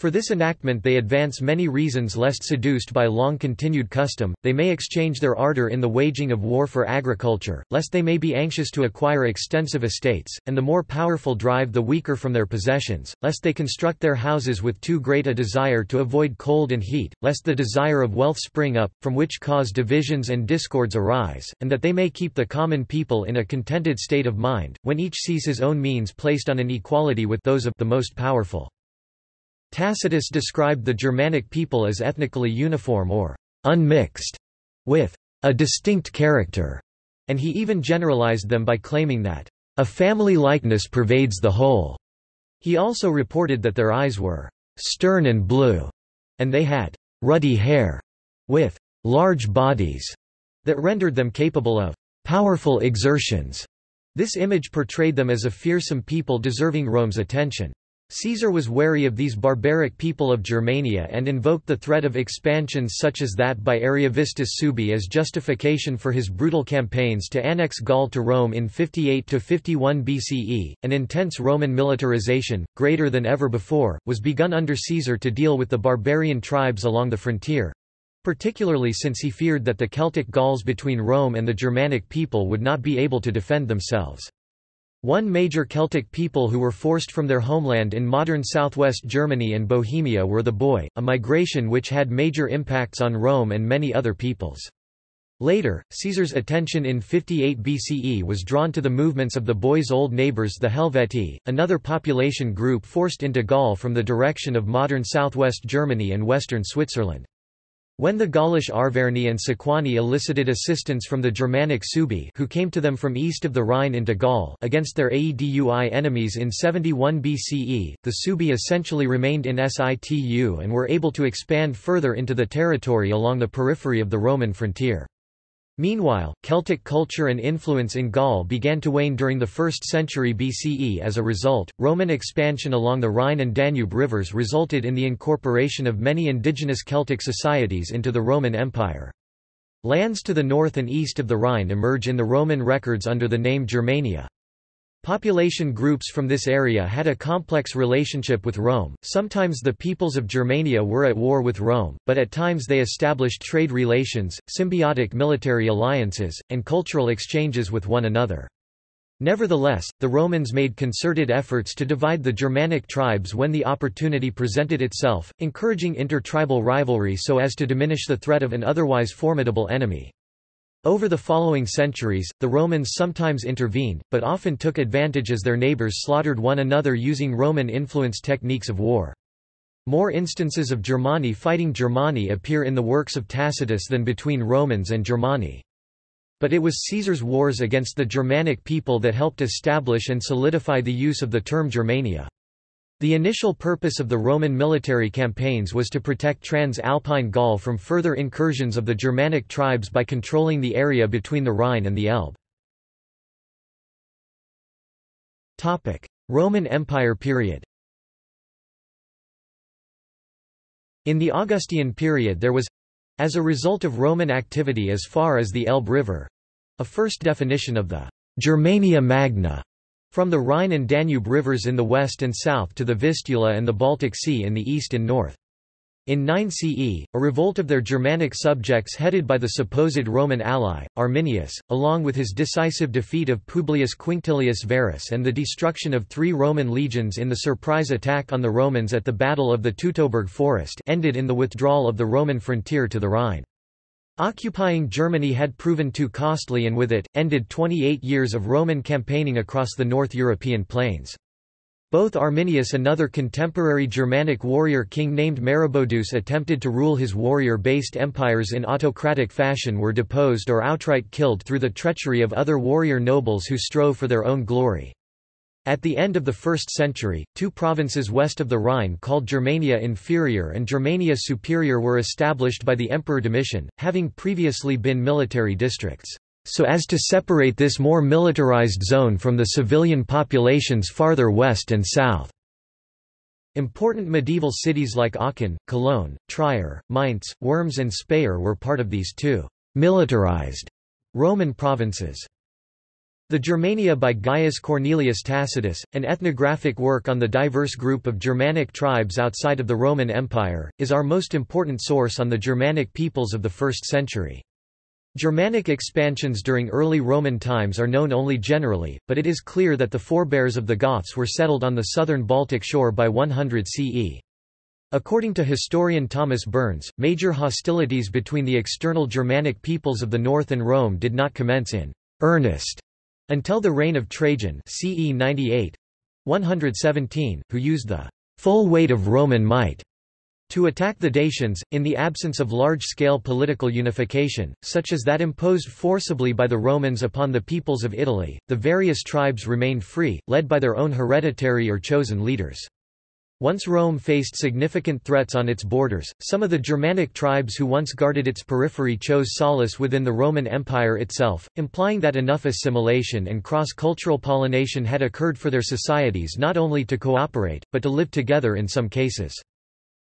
For this enactment they advance many reasons lest seduced by long-continued custom, they may exchange their ardor in the waging of war for agriculture, lest they may be anxious to acquire extensive estates, and the more powerful drive the weaker from their possessions, lest they construct their houses with too great a desire to avoid cold and heat, lest the desire of wealth spring up, from which cause divisions and discords arise, and that they may keep the common people in a contented state of mind, when each sees his own means placed on an equality with those of the most powerful. Tacitus described the Germanic people as ethnically uniform or unmixed, with a distinct character, and he even generalized them by claiming that a family likeness pervades the whole. He also reported that their eyes were stern and blue, and they had ruddy hair, with large bodies, that rendered them capable of powerful exertions. This image portrayed them as a fearsome people deserving Rome's attention. Caesar was wary of these barbaric people of Germania and invoked the threat of expansions such as that by Ariovistus Suebi as justification for his brutal campaigns to annex Gaul to Rome in 58–51 BCE. An intense Roman militarization, greater than ever before, was begun under Caesar to deal with the barbarian tribes along the frontier, particularly since he feared that the Celtic Gauls between Rome and the Germanic people would not be able to defend themselves. One major Celtic people who were forced from their homeland in modern southwest Germany and Bohemia were the Boii, a migration which had major impacts on Rome and many other peoples. Later, Caesar's attention in 58 BCE was drawn to the movements of the Boii's old neighbors the Helvetii, another population group forced into Gaul from the direction of modern southwest Germany and western Switzerland. When the Gaulish Arverni and Sequani elicited assistance from the Germanic Suebi, who came to them from east of the Rhine into Gaul, against their Aedui enemies in 71 BCE, the Suebi essentially remained in situ and were able to expand further into the territory along the periphery of the Roman frontier. Meanwhile, Celtic culture and influence in Gaul began to wane during the 1st century BCE. As a result, Roman expansion along the Rhine and Danube rivers resulted in the incorporation of many indigenous Celtic societies into the Roman Empire. Lands to the north and east of the Rhine emerge in the Roman records under the name Germania. Population groups from this area had a complex relationship with Rome. Sometimes the peoples of Germania were at war with Rome, but at times they established trade relations, symbiotic military alliances, and cultural exchanges with one another. Nevertheless, the Romans made concerted efforts to divide the Germanic tribes when the opportunity presented itself, encouraging intertribal rivalry so as to diminish the threat of an otherwise formidable enemy. Over the following centuries, the Romans sometimes intervened, but often took advantage as their neighbors slaughtered one another using Roman-influenced techniques of war. More instances of Germani fighting Germani appear in the works of Tacitus than between Romans and Germani. But it was Caesar's wars against the Germanic people that helped establish and solidify the use of the term Germania. The initial purpose of the Roman military campaigns was to protect Transalpine Gaul from further incursions of the Germanic tribes by controlling the area between the Rhine and the Elbe. Topic: Roman Empire period. In the Augustan period there was, as a result of Roman activity as far as the Elbe River, a first definition of the Germania Magna, from the Rhine and Danube rivers in the west and south to the Vistula and the Baltic Sea in the east and north. In 9 CE, a revolt of their Germanic subjects headed by the supposed Roman ally, Arminius, along with his decisive defeat of Publius Quinctilius Verus and the destruction of 3 Roman legions in the surprise attack on the Romans at the Battle of the Teutoburg Forest, ended in the withdrawal of the Roman frontier to the Rhine. Occupying Germany had proven too costly, and with it, ended 28 years of Roman campaigning across the North European plains. Both Arminius and another contemporary Germanic warrior king named Maroboduus attempted to rule his warrior-based empires in autocratic fashion were deposed or outright killed through the treachery of other warrior nobles who strove for their own glory. At the end of the 1st century, 2 provinces west of the Rhine called Germania Inferior and Germania Superior were established by the Emperor Domitian, having previously been military districts, so as to separate this more militarized zone from the civilian populations farther west and south. Important medieval cities like Aachen, Cologne, Trier, Mainz, Worms and Speyer were part of these 2 militarized Roman provinces. The Germania by Gaius Cornelius Tacitus, an ethnographic work on the diverse group of Germanic tribes outside of the Roman Empire, is our most important source on the Germanic peoples of the 1st century. Germanic expansions during early Roman times are known only generally, but it is clear that the forebears of the Goths were settled on the southern Baltic shore by 100 CE. According to historian Thomas Burns, major hostilities between the external Germanic peoples of the north and Rome did not commence in earnest until the reign of Trajan (CE 98–117), who used the full weight of Roman might to attack the Dacians, in the absence of large-scale political unification, such as that imposed forcibly by the Romans upon the peoples of Italy. The various tribes remained free, led by their own hereditary or chosen leaders. Once Rome faced significant threats on its borders, some of the Germanic tribes who once guarded its periphery chose solace within the Roman Empire itself, implying that enough assimilation and cross-cultural pollination had occurred for their societies not only to cooperate, but to live together in some cases.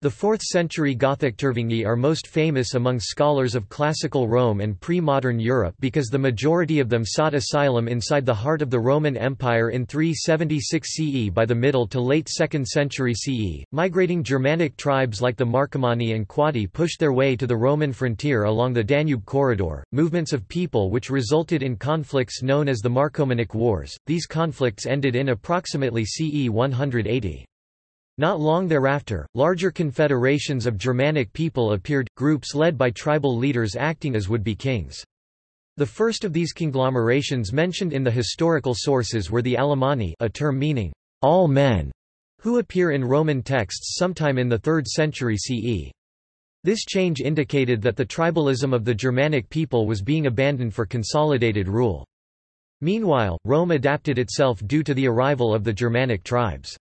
The 4th-century Gothic Turvingi are most famous among scholars of classical Rome and pre-modern Europe because the majority of them sought asylum inside the heart of the Roman Empire in 376 CE. By the middle to late 2nd century CE, migrating Germanic tribes like the Marcomanni and Quadi pushed their way to the Roman frontier along the Danube corridor, movements of people which resulted in conflicts known as the Marcomannic Wars. These conflicts ended in approximately CE 180. Not long thereafter, larger confederations of Germanic people appeared, groups led by tribal leaders acting as would-be kings. The first of these conglomerations mentioned in the historical sources were the Alemanni, a term meaning, all men, who appear in Roman texts sometime in the 3rd century CE. This change indicated that the tribalism of the Germanic people was being abandoned for consolidated rule. Meanwhile, Rome adapted itself due to the arrival of the Germanic tribes.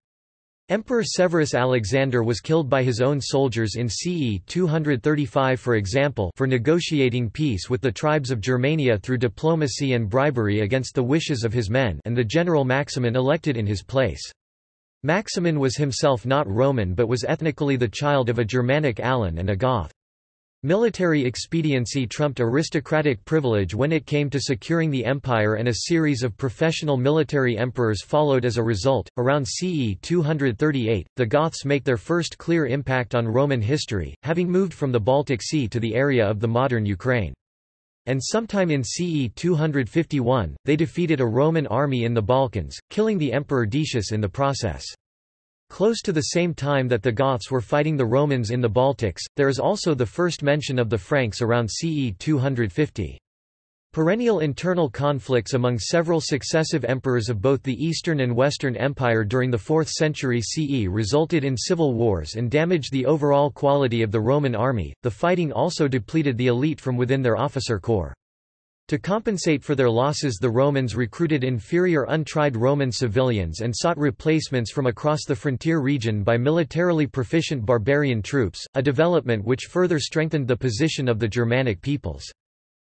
Emperor Severus Alexander was killed by his own soldiers in CE 235, for example, for negotiating peace with the tribes of Germania through diplomacy and bribery against the wishes of his men and the general Maximin elected in his place. Maximin was himself not Roman but was ethnically the child of a Germanic Alan and a Goth. Military expediency trumped aristocratic privilege when it came to securing the empire, and a series of professional military emperors followed as a result. Around CE 238, the Goths make their first clear impact on Roman history, having moved from the Baltic Sea to the area of the modern Ukraine. And sometime in CE 251, they defeated a Roman army in the Balkans, killing the Emperor Decius in the process. Close to the same time that the Goths were fighting the Romans in the Baltics, there is also the first mention of the Franks around CE 250. Perennial internal conflicts among several successive emperors of both the Eastern and Western Empire during the 4th century CE resulted in civil wars and damaged the overall quality of the Roman army. The fighting also depleted the elite from within their officer corps. To compensate for their losses, the Romans recruited inferior untried Roman civilians and sought replacements from across the frontier region by militarily proficient barbarian troops, a development which further strengthened the position of the Germanic peoples.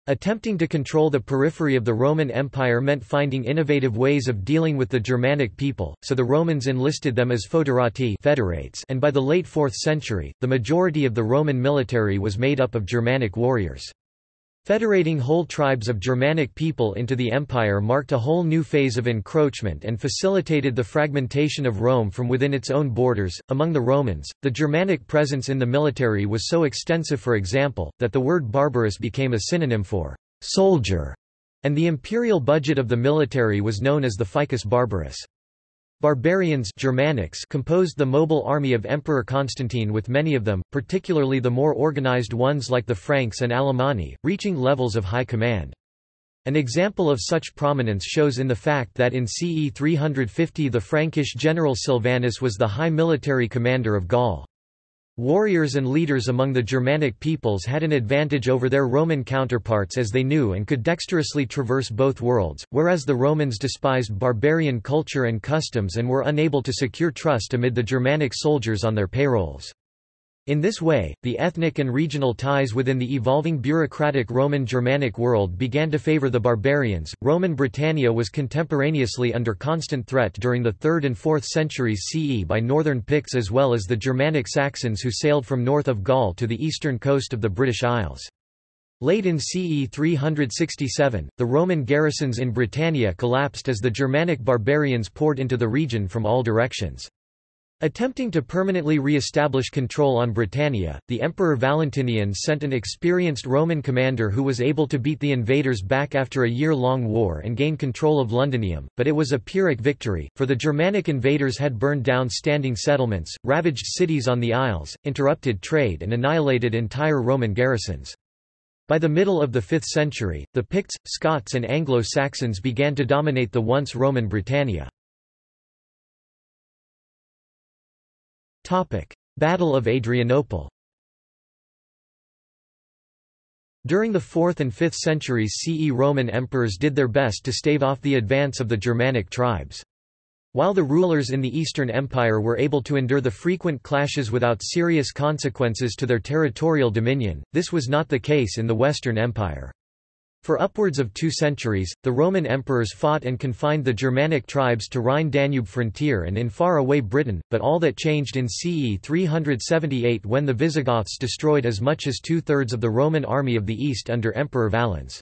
Attempting to control the periphery of the Roman Empire meant finding innovative ways of dealing with the Germanic people, so the Romans enlisted them as foederati, federates, and by the late 4th century, the majority of the Roman military was made up of Germanic warriors. Federating whole tribes of Germanic people into the empire marked a whole new phase of encroachment and facilitated the fragmentation of Rome from within its own borders. Among the Romans, the Germanic presence in the military was so extensive, for example, that the word barbarous became a synonym for soldier, and the imperial budget of the military was known as the ficus barbarus. Barbarians Germanics composed the mobile army of Emperor Constantine, with many of them, particularly the more organized ones like the Franks and Alemanni, reaching levels of high command. An example of such prominence shows in the fact that in CE 350 the Frankish general Silvanus was the high military commander of Gaul. Warriors and leaders among the Germanic peoples had an advantage over their Roman counterparts, as they knew and could dexterously traverse both worlds, whereas the Romans despised barbarian culture and customs and were unable to secure trust amid the Germanic soldiers on their payrolls. In this way, the ethnic and regional ties within the evolving bureaucratic Roman Germanic world began to favor the barbarians. Roman Britannia was contemporaneously under constant threat during the 3rd and 4th centuries CE by northern Picts as well as the Germanic Saxons who sailed from north of Gaul to the eastern coast of the British Isles. Late in CE 367, the Roman garrisons in Britannia collapsed as the Germanic barbarians poured into the region from all directions. Attempting to permanently re-establish control on Britannia, the Emperor Valentinian sent an experienced Roman commander who was able to beat the invaders back after a year-long war and gain control of Londinium, but it was a Pyrrhic victory, for the Germanic invaders had burned down standing settlements, ravaged cities on the isles, interrupted trade and annihilated entire Roman garrisons. By the middle of the 5th century, the Picts, Scots and Anglo-Saxons began to dominate the once Roman Britannia. Battle of Adrianople. During the 4th and 5th centuries CE, Roman emperors did their best to stave off the advance of the Germanic tribes. While the rulers in the Eastern Empire were able to endure the frequent clashes without serious consequences to their territorial dominion, this was not the case in the Western Empire. For upwards of 2 centuries, the Roman emperors fought and confined the Germanic tribes to Rhine-Danube frontier and in faraway Britain, but all that changed in CE 378 when the Visigoths destroyed as much as 2/3 of the Roman army of the East under Emperor Valens.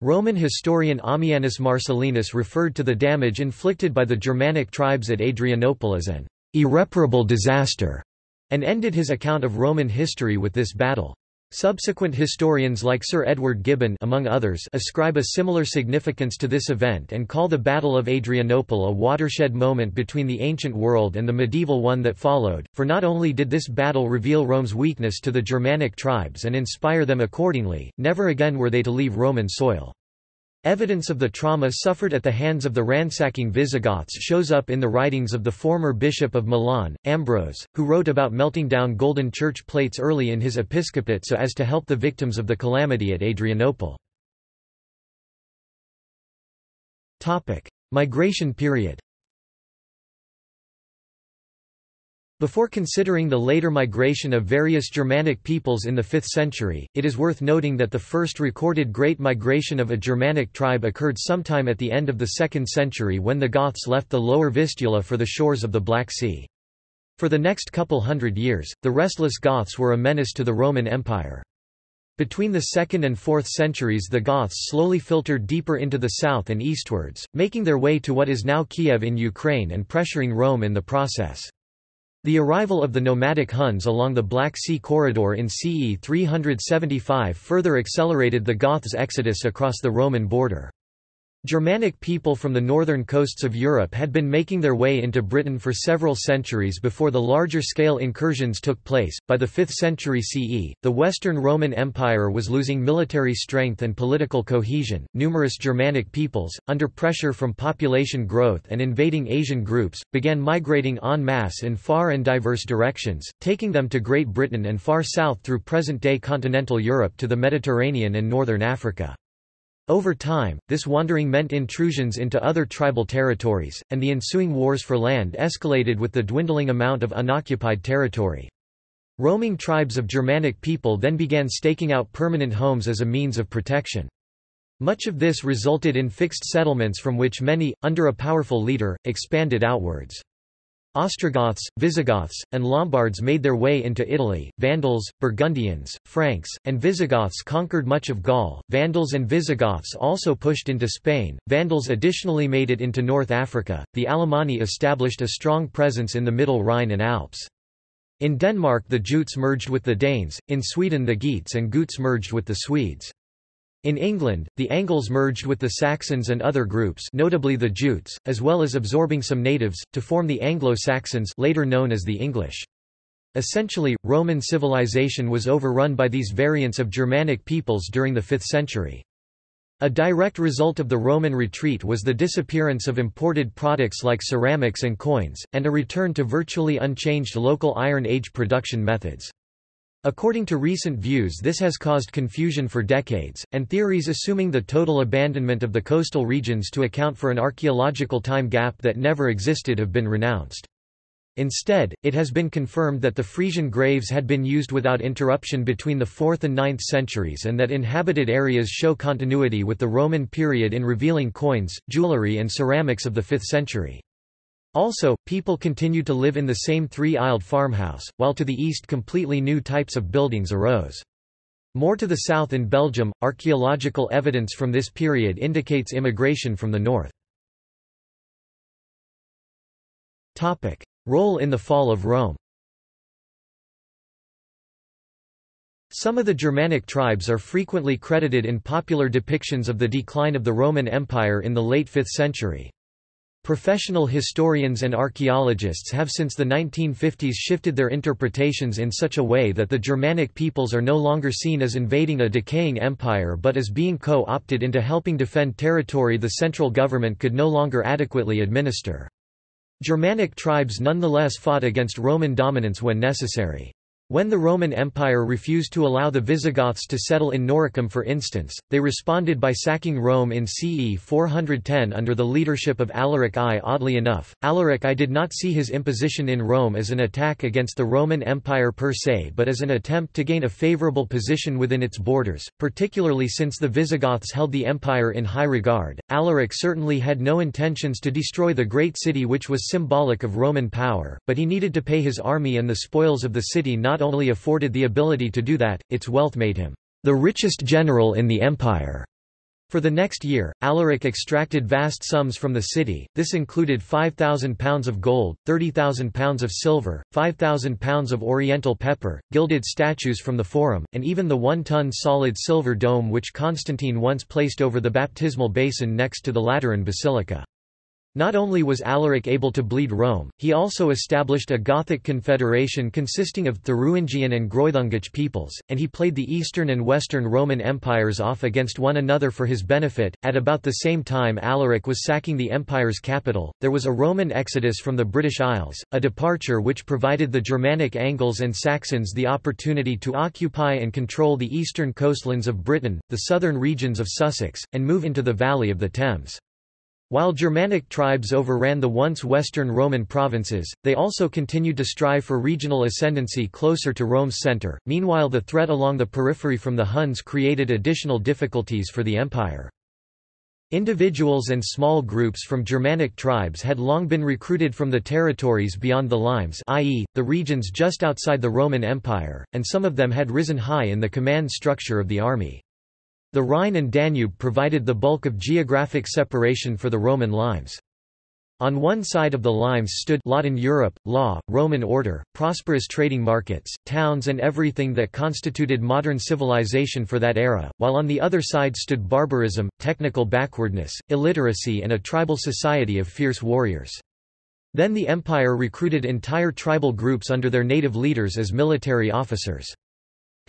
Roman historian Ammianus Marcellinus referred to the damage inflicted by the Germanic tribes at Adrianople as an irreparable disaster, and ended his account of Roman history with this battle. Subsequent historians like Sir Edward Gibbon among others ascribe a similar significance to this event and call the Battle of Adrianople a watershed moment between the ancient world and the medieval one that followed, for not only did this battle reveal Rome's weakness to the Germanic tribes and inspire them accordingly, never again were they to leave Roman soil. Evidence of the trauma suffered at the hands of the ransacking Visigoths shows up in the writings of the former Bishop of Milan, Ambrose, who wrote about melting down golden church plates early in his episcopate so as to help the victims of the calamity at Adrianople. Migration period. Before considering the later migration of various Germanic peoples in the 5th century, it is worth noting that the first recorded great migration of a Germanic tribe occurred sometime at the end of the 2nd century when the Goths left the lower Vistula for the shores of the Black Sea. For the next couple hundred years, the restless Goths were a menace to the Roman Empire. Between the 2nd and 4th centuries the Goths slowly filtered deeper into the south and eastwards, making their way to what is now Kiev in Ukraine and pressuring Rome in the process. The arrival of the nomadic Huns along the Black Sea corridor in CE 375 further accelerated the Goths' exodus across the Roman border. Germanic people from the northern coasts of Europe had been making their way into Britain for several centuries before the larger-scale incursions took place. By the 5th century CE, the Western Roman Empire was losing military strength and political cohesion. Numerous Germanic peoples, under pressure from population growth and invading Asian groups, began migrating en masse in far and diverse directions, taking them to Great Britain and far south through present-day continental Europe to the Mediterranean and northern Africa. Over time, this wandering meant intrusions into other tribal territories, and the ensuing wars for land escalated with the dwindling amount of unoccupied territory. Roaming tribes of Germanic people then began staking out permanent homes as a means of protection. Much of this resulted in fixed settlements from which many, under a powerful leader, expanded outwards. Ostrogoths, Visigoths, and Lombards made their way into Italy. Vandals, Burgundians, Franks, and Visigoths conquered much of Gaul. Vandals and Visigoths also pushed into Spain. Vandals additionally made it into North Africa. The Alemanni established a strong presence in the Middle Rhine and Alps. In Denmark, the Jutes merged with the Danes. In Sweden, the Geats and Guts merged with the Swedes. In England, the Angles merged with the Saxons and other groups, notably the Jutes, as well as absorbing some natives, to form the Anglo-Saxons, later known as the English. Essentially, Roman civilization was overrun by these variants of Germanic peoples during the 5th century. A direct result of the Roman retreat was the disappearance of imported products like ceramics and coins, and a return to virtually unchanged local Iron Age production methods. According to recent views, this has caused confusion for decades, and theories assuming the total abandonment of the coastal regions to account for an archaeological time gap that never existed have been renounced. Instead, it has been confirmed that the Frisian graves had been used without interruption between the 4th and 9th centuries and that inhabited areas show continuity with the Roman period in revealing coins, jewelry and ceramics of the 5th century. Also, people continued to live in the same three-aisled farmhouse, while to the east completely new types of buildings arose. More to the south in Belgium, archaeological evidence from this period indicates immigration from the north. Role in the fall of Rome. Some of the Germanic tribes are frequently credited in popular depictions of the decline of the Roman Empire in the late 5th century. Professional historians and archaeologists have since the 1950s shifted their interpretations in such a way that the Germanic peoples are no longer seen as invading a decaying empire but as being co-opted into helping defend territory the central government could no longer adequately administer. Germanic tribes nonetheless fought against Roman dominance when necessary. When the Roman Empire refused to allow the Visigoths to settle in Noricum, for instance, they responded by sacking Rome in CE 410 under the leadership of Alaric I. Oddly enough, Alaric I did not see his imposition in Rome as an attack against the Roman Empire per se, but as an attempt to gain a favorable position within its borders, particularly since the Visigoths held the empire in high regard. Alaric certainly had no intentions to destroy the great city, which was symbolic of Roman power, but he needed to pay his army, and the spoils of the city not only afforded the ability to do that, its wealth made him the richest general in the empire. For the next year, Alaric extracted vast sums from the city. This included £5,000 of gold, £30,000 of silver, £5,000 of oriental pepper, gilded statues from the Forum, and even the 1-ton solid silver dome which Constantine once placed over the baptismal basin next to the Lateran Basilica. Not only was Alaric able to bleed Rome, he also established a Gothic confederation consisting of Thuringian and Groithungic peoples, and he played the Eastern and Western Roman empires off against one another for his benefit. At about the same time Alaric was sacking the empire's capital, there was a Roman exodus from the British Isles, a departure which provided the Germanic Angles and Saxons the opportunity to occupy and control the eastern coastlands of Britain, the southern regions of Sussex, and move into the valley of the Thames. While Germanic tribes overran the once Western Roman provinces, they also continued to strive for regional ascendancy closer to Rome's center. Meanwhile, the threat along the periphery from the Huns created additional difficulties for the empire. Individuals and small groups from Germanic tribes had long been recruited from the territories beyond the limes, i.e., the regions just outside the Roman Empire, and some of them had risen high in the command structure of the army. The Rhine and Danube provided the bulk of geographic separation for the Roman limes. On one side of the limes stood Latin Europe, law, Roman order, prosperous trading markets, towns and everything that constituted modern civilization for that era, while on the other side stood barbarism, technical backwardness, illiteracy and a tribal society of fierce warriors. Then the empire recruited entire tribal groups under their native leaders as military officers.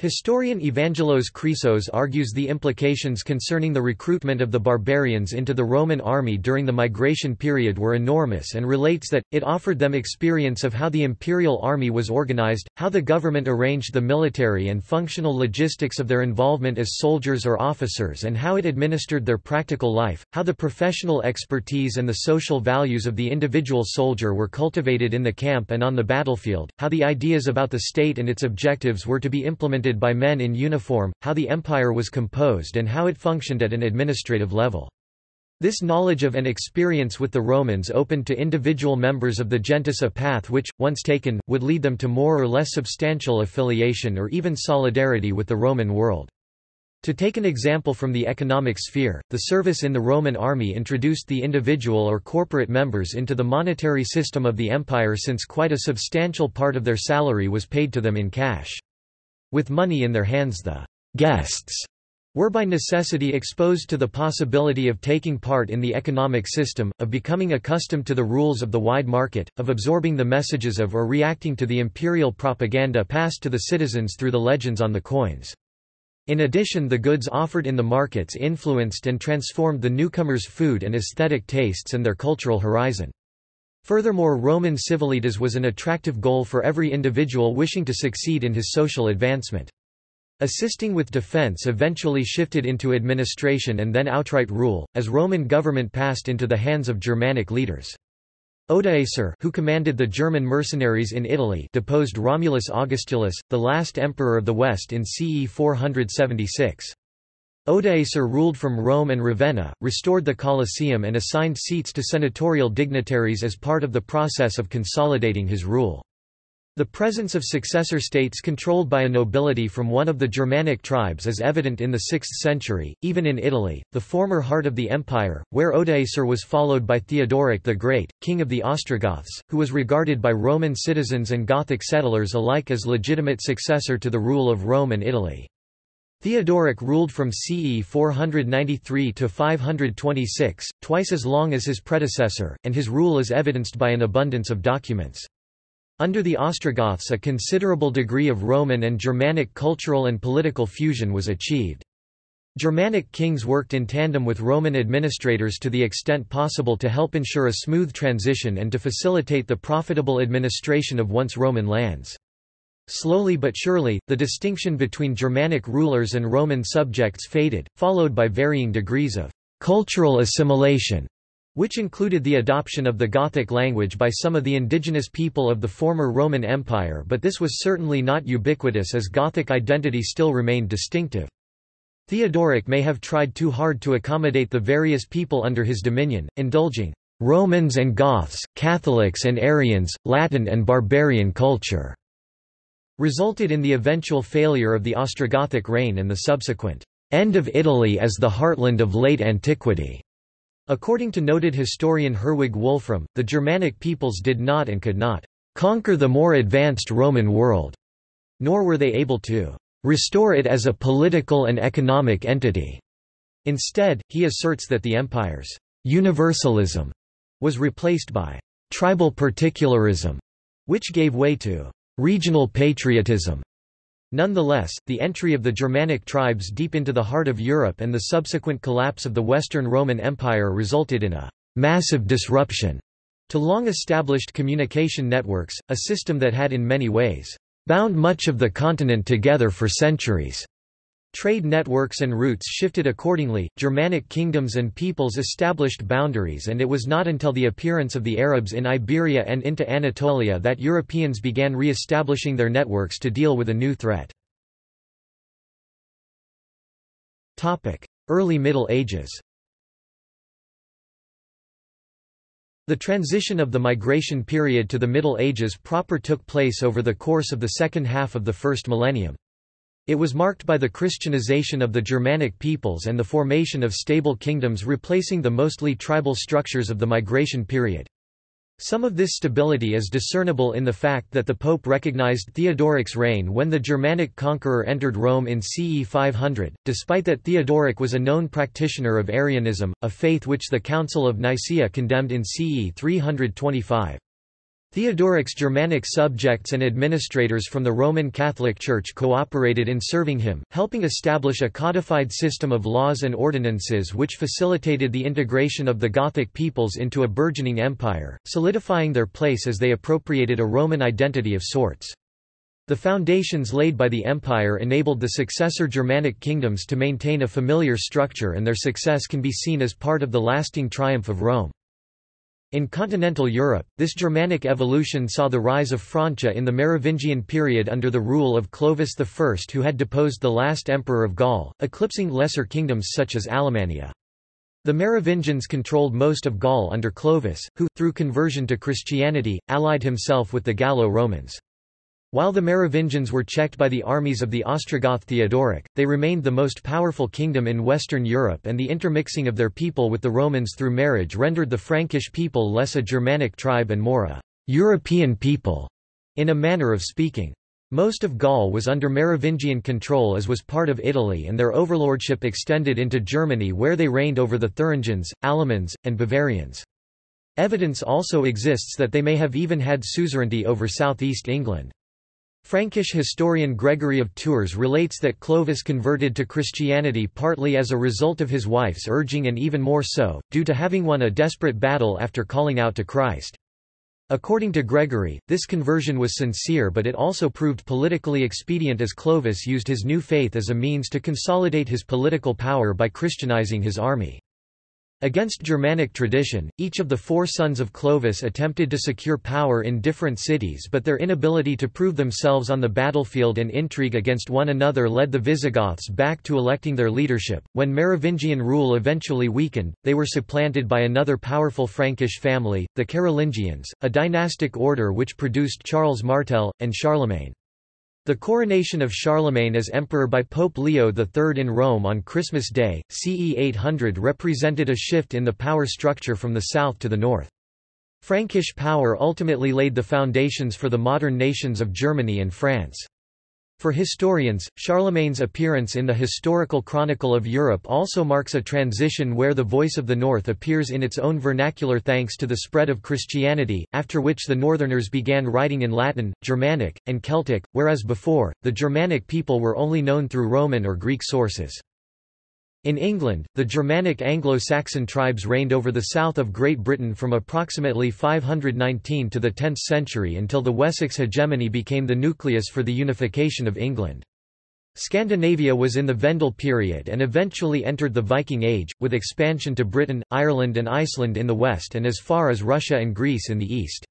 Historian Evangelos Chrysos argues the implications concerning the recruitment of the barbarians into the Roman army during the migration period were enormous, and relates that it offered them experience of how the imperial army was organized, how the government arranged the military and functional logistics of their involvement as soldiers or officers, and how it administered their practical life, how the professional expertise and the social values of the individual soldier were cultivated in the camp and on the battlefield, how the ideas about the state and its objectives were to be implemented by men in uniform, how the empire was composed and how it functioned at an administrative level. This knowledge of and experience with the Romans opened to individual members of the gentes a path which, once taken, would lead them to more or less substantial affiliation or even solidarity with the Roman world. To take an example from the economic sphere, the service in the Roman army introduced the individual or corporate members into the monetary system of the empire, since quite a substantial part of their salary was paid to them in cash. With money in their hands, the guests were by necessity exposed to the possibility of taking part in the economic system, of becoming accustomed to the rules of the wide market, of absorbing the messages of or reacting to the imperial propaganda passed to the citizens through the legends on the coins. In addition, the goods offered in the markets influenced and transformed the newcomers' food and aesthetic tastes and their cultural horizon. Furthermore, Roman civilitas was an attractive goal for every individual wishing to succeed in his social advancement. Assisting with defense eventually shifted into administration and then outright rule, as Roman government passed into the hands of Germanic leaders. Odoacer, who commanded the German mercenaries in Italy, deposed Romulus Augustulus, the last emperor of the West, in CE 476. Odoacer ruled from Rome and Ravenna, restored the Colosseum and assigned seats to senatorial dignitaries as part of the process of consolidating his rule. The presence of successor states controlled by a nobility from one of the Germanic tribes is evident in the 6th century, even in Italy, the former heart of the empire, where Odoacer was followed by Theodoric the Great, king of the Ostrogoths, who was regarded by Roman citizens and Gothic settlers alike as legitimate successor to the rule of Rome and Italy. Theodoric ruled from CE 493 to 526, twice as long as his predecessor, and his rule is evidenced by an abundance of documents. Under the Ostrogoths, a considerable degree of Roman and Germanic cultural and political fusion was achieved. Germanic kings worked in tandem with Roman administrators to the extent possible to help ensure a smooth transition and to facilitate the profitable administration of once Roman lands. Slowly but surely, the distinction between Germanic rulers and Roman subjects faded, followed by varying degrees of cultural assimilation, which included the adoption of the Gothic language by some of the indigenous people of the former Roman Empire, but this was certainly not ubiquitous, as Gothic identity still remained distinctive. Theodoric may have tried too hard to accommodate the various people under his dominion, indulging Romans and Goths, Catholics and Arians, Latin and barbarian culture, resulted in the eventual failure of the Ostrogothic reign and the subsequent end of Italy as the heartland of late antiquity. According to noted historian Herwig Wolfram, the Germanic peoples did not and could not conquer the more advanced Roman world, nor were they able to restore it as a political and economic entity. Instead, he asserts that the empire's universalism was replaced by tribal particularism, which gave way to regional patriotism. Nonetheless, the entry of the Germanic tribes deep into the heart of Europe and the subsequent collapse of the Western Roman Empire resulted in a massive disruption to long-established communication networks, a system that had in many ways bound much of the continent together for centuries. Trade networks and routes shifted accordingly, Germanic kingdoms and peoples established boundaries, and it was not until the appearance of the Arabs in Iberia and into Anatolia that Europeans began re-establishing their networks to deal with a new threat. Early Middle Ages. The transition of the migration period to the Middle Ages proper took place over the course of the second half of the first millennium. It was marked by the Christianization of the Germanic peoples and the formation of stable kingdoms replacing the mostly tribal structures of the migration period. Some of this stability is discernible in the fact that the Pope recognized Theodoric's reign when the Germanic conqueror entered Rome in CE 500, despite that Theodoric was a known practitioner of Arianism, a faith which the Council of Nicaea condemned in CE 325. Theodoric's Germanic subjects and administrators from the Roman Catholic Church cooperated in serving him, helping establish a codified system of laws and ordinances which facilitated the integration of the Gothic peoples into a burgeoning empire, solidifying their place as they appropriated a Roman identity of sorts. The foundations laid by the empire enabled the successor Germanic kingdoms to maintain a familiar structure, and their success can be seen as part of the lasting triumph of Rome. In continental Europe, this Germanic evolution saw the rise of Francia in the Merovingian period under the rule of Clovis I, who had deposed the last emperor of Gaul, eclipsing lesser kingdoms such as Alemannia. The Merovingians controlled most of Gaul under Clovis, who, through conversion to Christianity, allied himself with the Gallo-Romans. While the Merovingians were checked by the armies of the Ostrogoth Theodoric, they remained the most powerful kingdom in Western Europe, and the intermixing of their people with the Romans through marriage rendered the Frankish people less a Germanic tribe and more a European people, in a manner of speaking. Most of Gaul was under Merovingian control, as was part of Italy, and their overlordship extended into Germany, where they reigned over the Thuringians, Alamans, and Bavarians. Evidence also exists that they may have even had suzerainty over southeast England. Frankish historian Gregory of Tours relates that Clovis converted to Christianity partly as a result of his wife's urging, and even more so, due to having won a desperate battle after calling out to Christ. According to Gregory, this conversion was sincere, but it also proved politically expedient, as Clovis used his new faith as a means to consolidate his political power by Christianizing his army. Against Germanic tradition, each of the four sons of Clovis attempted to secure power in different cities, but their inability to prove themselves on the battlefield and intrigue against one another led the Visigoths back to electing their leadership. When Merovingian rule eventually weakened, they were supplanted by another powerful Frankish family, the Carolingians, a dynastic order which produced Charles Martel, and Charlemagne. The coronation of Charlemagne as emperor by Pope Leo III in Rome on Christmas Day, CE 800, represented a shift in the power structure from the south to the north. Frankish power ultimately laid the foundations for the modern nations of Germany and France. For historians, Charlemagne's appearance in the historical chronicle of Europe also marks a transition where the voice of the North appears in its own vernacular thanks to the spread of Christianity, after which the Northerners began writing in Latin, Germanic, and Celtic, whereas before, the Germanic people were only known through Roman or Greek sources. In England, the Germanic Anglo-Saxon tribes reigned over the south of Great Britain from approximately 519 to the 10th century until the Wessex hegemony became the nucleus for the unification of England. Scandinavia was in the Vendel period and eventually entered the Viking Age, with expansion to Britain, Ireland and Iceland in the west and as far as Russia and Greece in the east.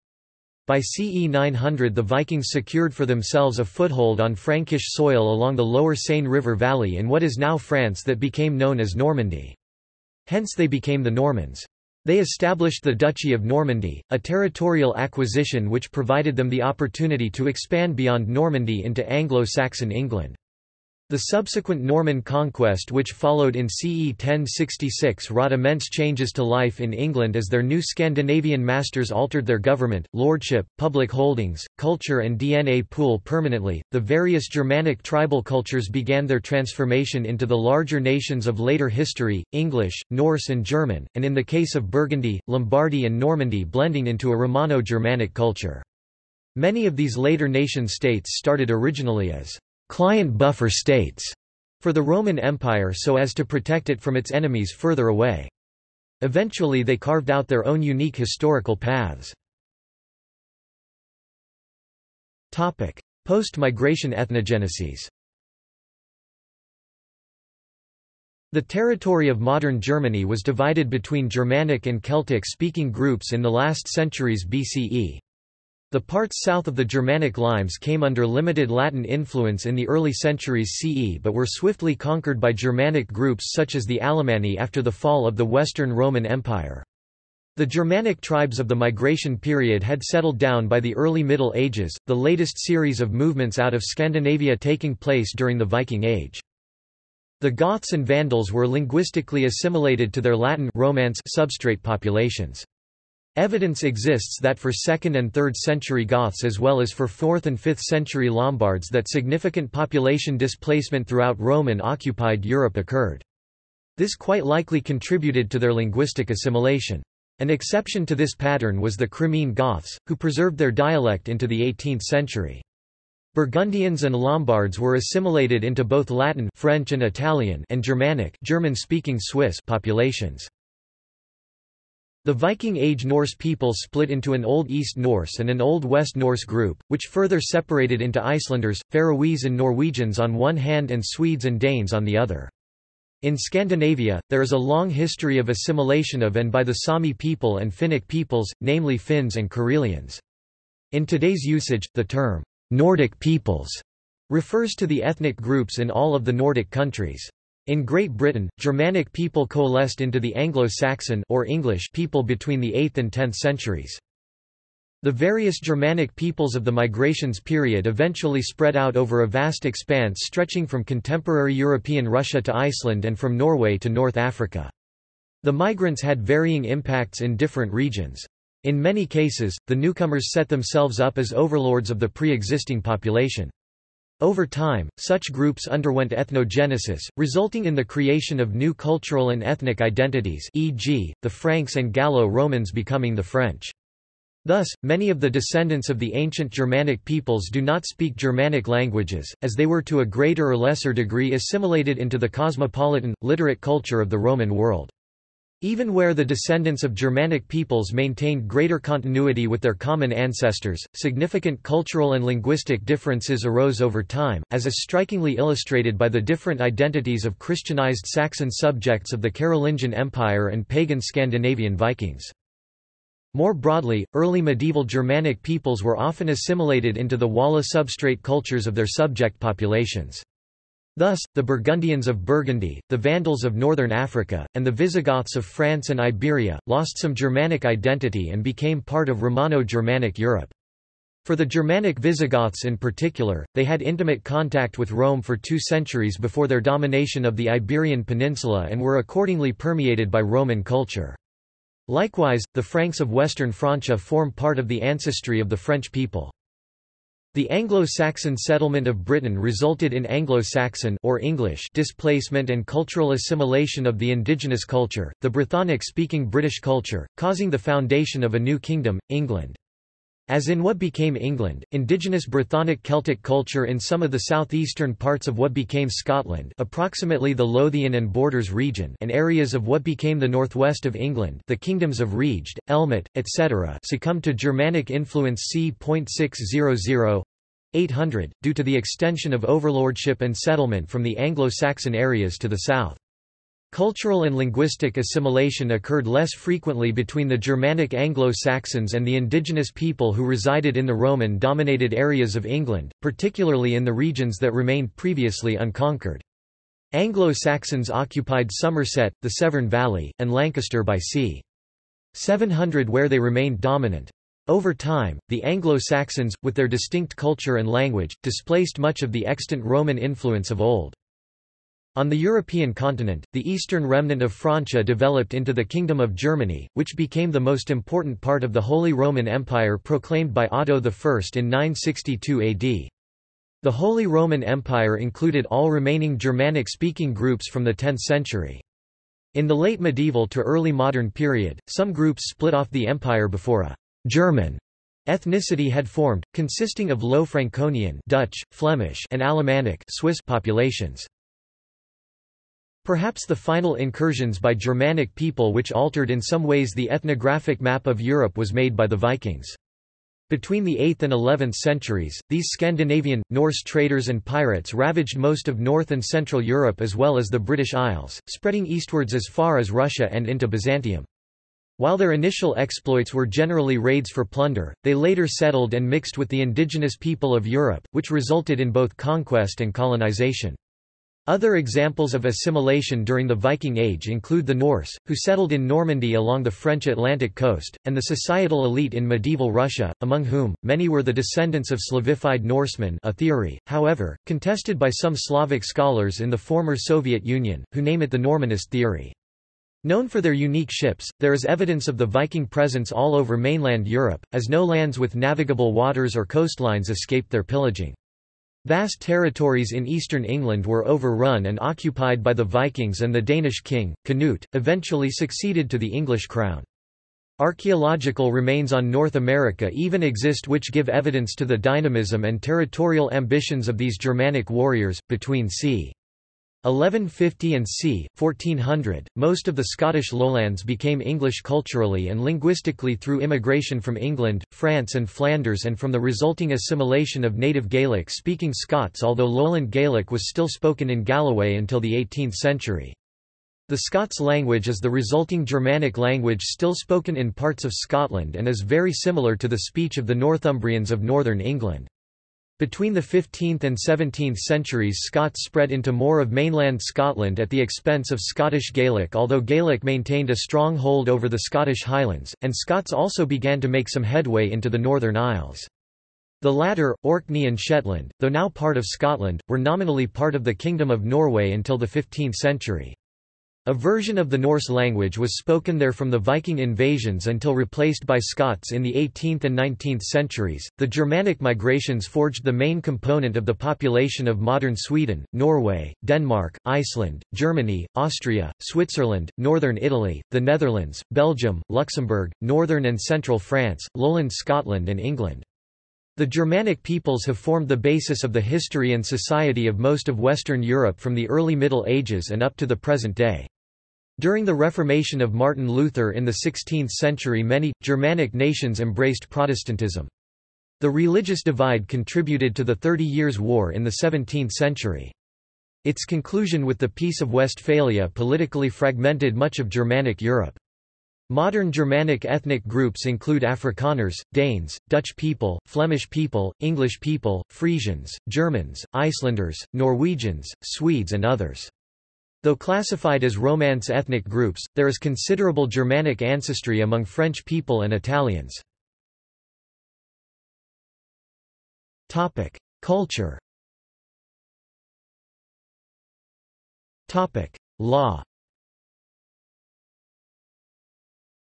By CE 900 the Vikings secured for themselves a foothold on Frankish soil along the lower Seine River valley in what is now France that became known as Normandy. Hence they became the Normans. They established the Duchy of Normandy, a territorial acquisition which provided them the opportunity to expand beyond Normandy into Anglo-Saxon England. The subsequent Norman conquest which followed in CE 1066 wrought immense changes to life in England as their new Scandinavian masters altered their government, lordship, public holdings, culture and DNA pool permanently. The various Germanic tribal cultures began their transformation into the larger nations of later history, English, Norse and German, and in the case of Burgundy, Lombardy and Normandy blending into a Romano-Germanic culture. Many of these later nation-states started originally as client buffer states for the Roman Empire so as to protect it from its enemies further away. Eventually they carved out their own unique historical paths. Post-migration ethnogenesis. The territory of modern Germany was divided between Germanic and Celtic-speaking groups in the last centuries BCE. The parts south of the Germanic limes came under limited Latin influence in the early centuries CE but were swiftly conquered by Germanic groups such as the Alemanni after the fall of the Western Roman Empire. The Germanic tribes of the migration period had settled down by the early Middle Ages, the latest series of movements out of Scandinavia taking place during the Viking Age. The Goths and Vandals were linguistically assimilated to their Latin Romance substrate populations. Evidence exists that for 2nd and 3rd century Goths as well as for 4th and 5th century Lombards that significant population displacement throughout Rome and occupied Europe occurred. This quite likely contributed to their linguistic assimilation. An exception to this pattern was the Crimean Goths, who preserved their dialect into the 18th century. Burgundians and Lombards were assimilated into both Latin French and Italian and Germanic German-speaking Swiss populations. The Viking Age Norse people split into an Old East Norse and an Old West Norse group, which further separated into Icelanders, Faroese and Norwegians on one hand and Swedes and Danes on the other. In Scandinavia, there is a long history of assimilation of and by the Sami people and Finnic peoples, namely Finns and Karelians. In today's usage, the term Nordic peoples refers to the ethnic groups in all of the Nordic countries. In Great Britain, Germanic people coalesced into the Anglo-Saxon or English people between the 8th and 10th centuries. The various Germanic peoples of the migrations period eventually spread out over a vast expanse stretching from contemporary European Russia to Iceland and from Norway to North Africa. The migrants had varying impacts in different regions. In many cases, the newcomers set themselves up as overlords of the pre-existing population. Over time, such groups underwent ethnogenesis, resulting in the creation of new cultural and ethnic identities, e.g., the Franks and Gallo-Romans becoming the French. Thus, many of the descendants of the ancient Germanic peoples do not speak Germanic languages, as they were to a greater or lesser degree assimilated into the cosmopolitan, literate culture of the Roman world. Even where the descendants of Germanic peoples maintained greater continuity with their common ancestors, significant cultural and linguistic differences arose over time, as is strikingly illustrated by the different identities of Christianized Saxon subjects of the Carolingian Empire and pagan Scandinavian Vikings. More broadly, early medieval Germanic peoples were often assimilated into the Walla substrate cultures of their subject populations. Thus, the Burgundians of Burgundy, the Vandals of northern Africa, and the Visigoths of France and Iberia, lost some Germanic identity and became part of Romano-Germanic Europe. For the Germanic Visigoths in particular, they had intimate contact with Rome for 2 centuries before their domination of the Iberian Peninsula and were accordingly permeated by Roman culture. Likewise, the Franks of western Francia form part of the ancestry of the French people. The Anglo-Saxon settlement of Britain resulted in Anglo-Saxon or English displacement and cultural assimilation of the indigenous culture, the Brythonic-speaking British culture, causing the foundation of a new kingdom, England. As in what became England, indigenous Brythonic Celtic culture in some of the southeastern parts of what became Scotland, approximately the Lothian and Borders region, and areas of what became the northwest of England, the kingdoms of Rheged, Elmet, etc., succumbed to Germanic influence c. 600–800 due to the extension of overlordship and settlement from the Anglo-Saxon areas to the south. Cultural and linguistic assimilation occurred less frequently between the Germanic Anglo-Saxons and the indigenous people who resided in the Roman-dominated areas of England, particularly in the regions that remained previously unconquered. Anglo-Saxons occupied Somerset, the Severn Valley, and Lancaster by c. 700 where they remained dominant. Over time, the Anglo-Saxons, with their distinct culture and language, displaced much of the extant Roman influence of old. On the European continent, the eastern remnant of Francia developed into the Kingdom of Germany, which became the most important part of the Holy Roman Empire proclaimed by Otto I in 962 AD. The Holy Roman Empire included all remaining Germanic-speaking groups from the 10th century. In the late medieval to early modern period, some groups split off the empire before a German ethnicity had formed, consisting of Low Franconian (Dutch, Flemish) and Alemannic (Swiss) populations. Perhaps the final incursions by Germanic people which altered in some ways the ethnographic map of Europe was made by the Vikings. Between the 8th and 11th centuries, these Scandinavian, Norse traders and pirates ravaged most of North and Central Europe as well as the British Isles, spreading eastwards as far as Russia and into Byzantium. While their initial exploits were generally raids for plunder, they later settled and mixed with the indigenous people of Europe, which resulted in both conquest and colonization. Other examples of assimilation during the Viking Age include the Norse, who settled in Normandy along the French Atlantic coast, and the societal elite in medieval Russia, among whom many were the descendants of Slavified Norsemen, a theory, however, contested by some Slavic scholars in the former Soviet Union, who name it the Normanist theory. Known for their unique ships, there is evidence of the Viking presence all over mainland Europe, as no lands with navigable waters or coastlines escaped their pillaging. Vast territories in eastern England were overrun and occupied by the Vikings, and the Danish king, Canute, eventually succeeded to the English crown. Archaeological remains on North America even exist which give evidence to the dynamism and territorial ambitions of these Germanic warriors. Between c. 1150 and c. 1400, most of the Scottish lowlands became English culturally and linguistically through immigration from England, France and Flanders, and from the resulting assimilation of native Gaelic-speaking Scots, although Lowland Gaelic was still spoken in Galloway until the 18th century. The Scots language is the resulting Germanic language still spoken in parts of Scotland and is very similar to the speech of the Northumbrians of northern England. Between the 15th and 17th centuries, Scots spread into more of mainland Scotland at the expense of Scottish Gaelic, although Gaelic maintained a strong hold over the Scottish Highlands, and Scots also began to make some headway into the Northern Isles. The latter, Orkney and Shetland, though now part of Scotland, were nominally part of the Kingdom of Norway until the 15th century. A version of the Norse language was spoken there from the Viking invasions until replaced by Scots in the 18th and 19th centuries. The Germanic migrations forged the main component of the population of modern Sweden, Norway, Denmark, Iceland, Germany, Austria, Switzerland, northern Italy, the Netherlands, Belgium, Luxembourg, northern and central France, lowland Scotland, and England. The Germanic peoples have formed the basis of the history and society of most of Western Europe from the early Middle Ages and up to the present day. During the Reformation of Martin Luther in the 16th century, many Germanic nations embraced Protestantism. The religious divide contributed to the 30 Years' War in the 17th century. Its conclusion with the Peace of Westphalia politically fragmented much of Germanic Europe. Modern Germanic ethnic groups include Afrikaners, Danes, Dutch people, Flemish people, English people, Frisians, Germans, Icelanders, Norwegians, Swedes, and others. Though classified as Romance ethnic groups, there is considerable Germanic ancestry among French people and Italians. Culture. Law.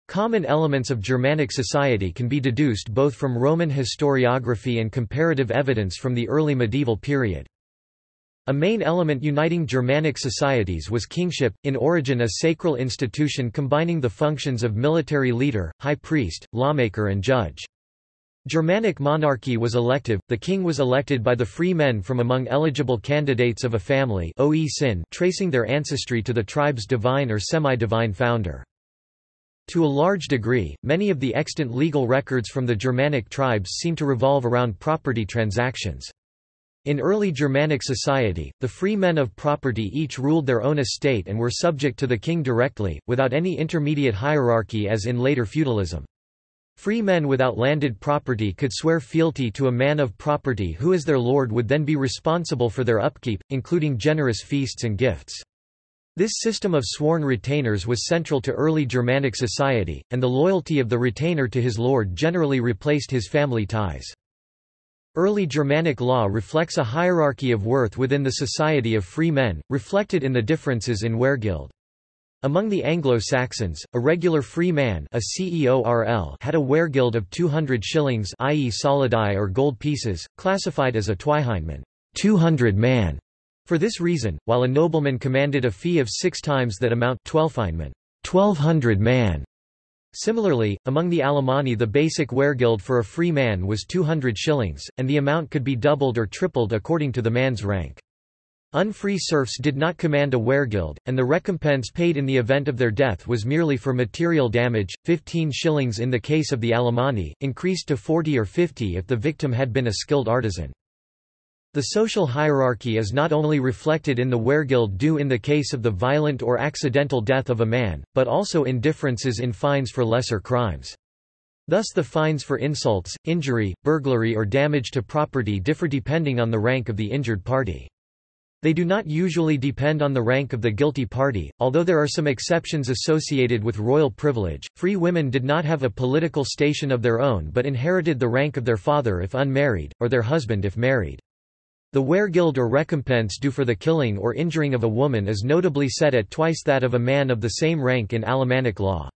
Common elements of Germanic society can be deduced both from Roman historiography and comparative evidence from the early medieval period. A main element uniting Germanic societies was kingship, in origin a sacral institution combining the functions of military leader, high priest, lawmaker and judge. Germanic monarchy was elective, the king was elected by the free men from among eligible candidates of a family tracing their ancestry to the tribe's divine or semi-divine founder. To a large degree, many of the extant legal records from the Germanic tribes seem to revolve around property transactions. In early Germanic society, the free men of property each ruled their own estate and were subject to the king directly, without any intermediate hierarchy as in later feudalism. Free men without landed property could swear fealty to a man of property who as their lord would then be responsible for their upkeep, including generous feasts and gifts. This system of sworn retainers was central to early Germanic society, and the loyalty of the retainer to his lord generally replaced his family ties. Early Germanic law reflects a hierarchy of worth within the society of free men, reflected in the differences in wergild. Among the Anglo-Saxons, a regular free man, a ceorl, had a wergild of 200 shillings, i.e. solidi or gold pieces, classified as a twihindman, 200 man. For this reason, while a nobleman commanded a fee of 6 times that amount, twelfhindman, 1200 man. Similarly, among the Alemanni the basic wergild for a free man was 200 shillings, and the amount could be doubled or tripled according to the man's rank. Unfree serfs did not command a wergild, and the recompense paid in the event of their death was merely for material damage, 15 shillings in the case of the Alemanni, increased to 40 or 50 if the victim had been a skilled artisan. The social hierarchy is not only reflected in the wergild due in the case of the violent or accidental death of a man, but also in differences in fines for lesser crimes. Thus the fines for insults, injury, burglary or damage to property differ depending on the rank of the injured party. They do not usually depend on the rank of the guilty party, although there are some exceptions associated with royal privilege. Free women did not have a political station of their own but inherited the rank of their father if unmarried, or their husband if married. The wergild or recompense due for the killing or injuring of a woman is notably set at twice that of a man of the same rank in Alemannic law.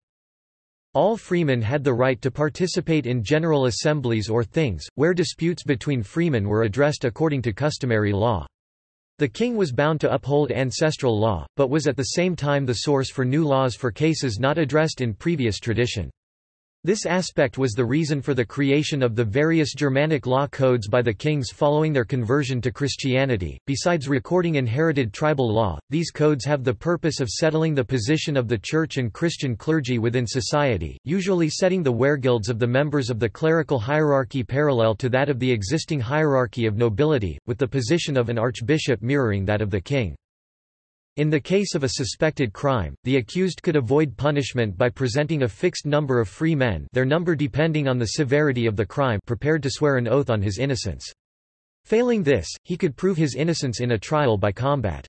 All freemen had the right to participate in general assemblies or things, where disputes between freemen were addressed according to customary law. The king was bound to uphold ancestral law, but was at the same time the source for new laws for cases not addressed in previous tradition. This aspect was the reason for the creation of the various Germanic law codes by the kings following their conversion to Christianity. Besides recording inherited tribal law, these codes have the purpose of settling the position of the church and Christian clergy within society, usually setting the wergilds of the members of the clerical hierarchy parallel to that of the existing hierarchy of nobility, with the position of an archbishop mirroring that of the king. In the case of a suspected crime, the accused could avoid punishment by presenting a fixed number of free men, their number depending on the severity of the crime, prepared to swear an oath on his innocence. Failing this, he could prove his innocence in a trial by combat.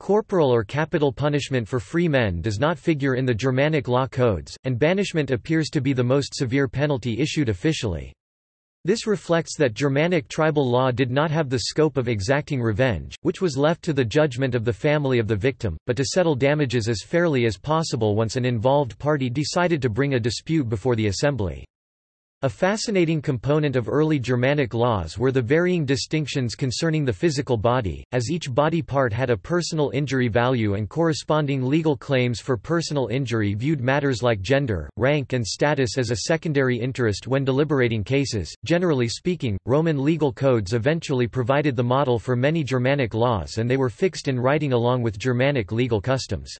Corporal or capital punishment for free men does not figure in the Germanic law codes, and banishment appears to be the most severe penalty issued officially. This reflects that Germanic tribal law did not have the scope of exacting revenge, which was left to the judgment of the family of the victim, but to settle damages as fairly as possible once an involved party decided to bring a dispute before the assembly. A fascinating component of early Germanic laws were the varying distinctions concerning the physical body, as each body part had a personal injury value and corresponding legal claims for personal injury viewed matters like gender, rank and status as a secondary interest when deliberating cases. Generally speaking, Roman legal codes eventually provided the model for many Germanic laws and they were fixed in writing along with Germanic legal customs.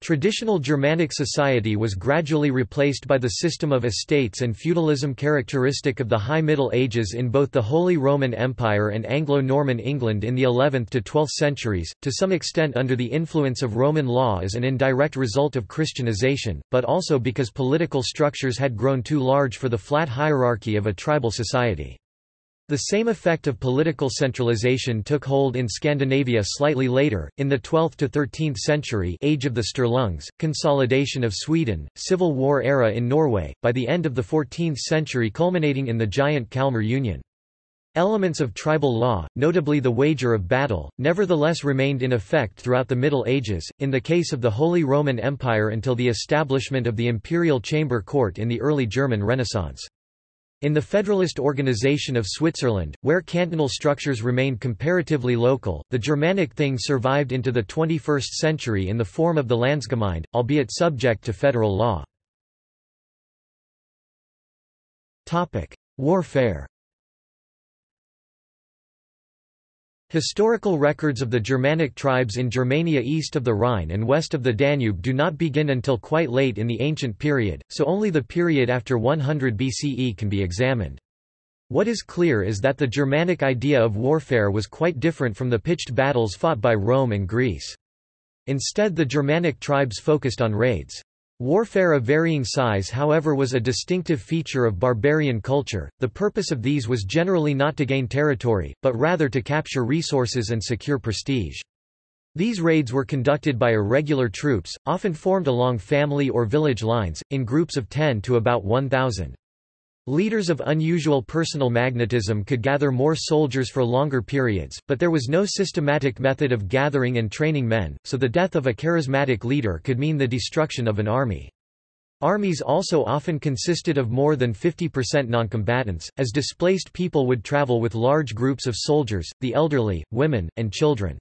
Traditional Germanic society was gradually replaced by the system of estates and feudalism characteristic of the High Middle Ages in both the Holy Roman Empire and Anglo-Norman England in the 11th to 12th centuries, to some extent under the influence of Roman law as an indirect result of Christianization, but also because political structures had grown too large for the flat hierarchy of a tribal society. The same effect of political centralization took hold in Scandinavia slightly later, in the 12th to 13th century age of the Sturlungs, consolidation of Sweden, civil war era in Norway, by the end of the 14th century culminating in the giant Kalmar Union. Elements of tribal law, notably the wager of battle, nevertheless remained in effect throughout the Middle Ages, in the case of the Holy Roman Empire until the establishment of the imperial chamber court in the early German Renaissance. In the federalist organization of Switzerland, where cantonal structures remained comparatively local, the Germanic thing survived into the 21st century in the form of the Landsgemeinde, albeit subject to federal law. Warfare. Historical records of the Germanic tribes in Germania east of the Rhine and west of the Danube do not begin until quite late in the ancient period, so only the period after 100 BCE can be examined. What is clear is that the Germanic idea of warfare was quite different from the pitched battles fought by Rome and Greece. Instead, the Germanic tribes focused on raids. Warfare of varying size, however, was a distinctive feature of barbarian culture. The purpose of these was generally not to gain territory, but rather to capture resources and secure prestige. These raids were conducted by irregular troops, often formed along family or village lines, in groups of 10 to about 1,000. Leaders of unusual personal magnetism could gather more soldiers for longer periods, but there was no systematic method of gathering and training men, so the death of a charismatic leader could mean the destruction of an army. Armies also often consisted of more than 50% noncombatants, as displaced people would travel with large groups of soldiers, the elderly, women, and children.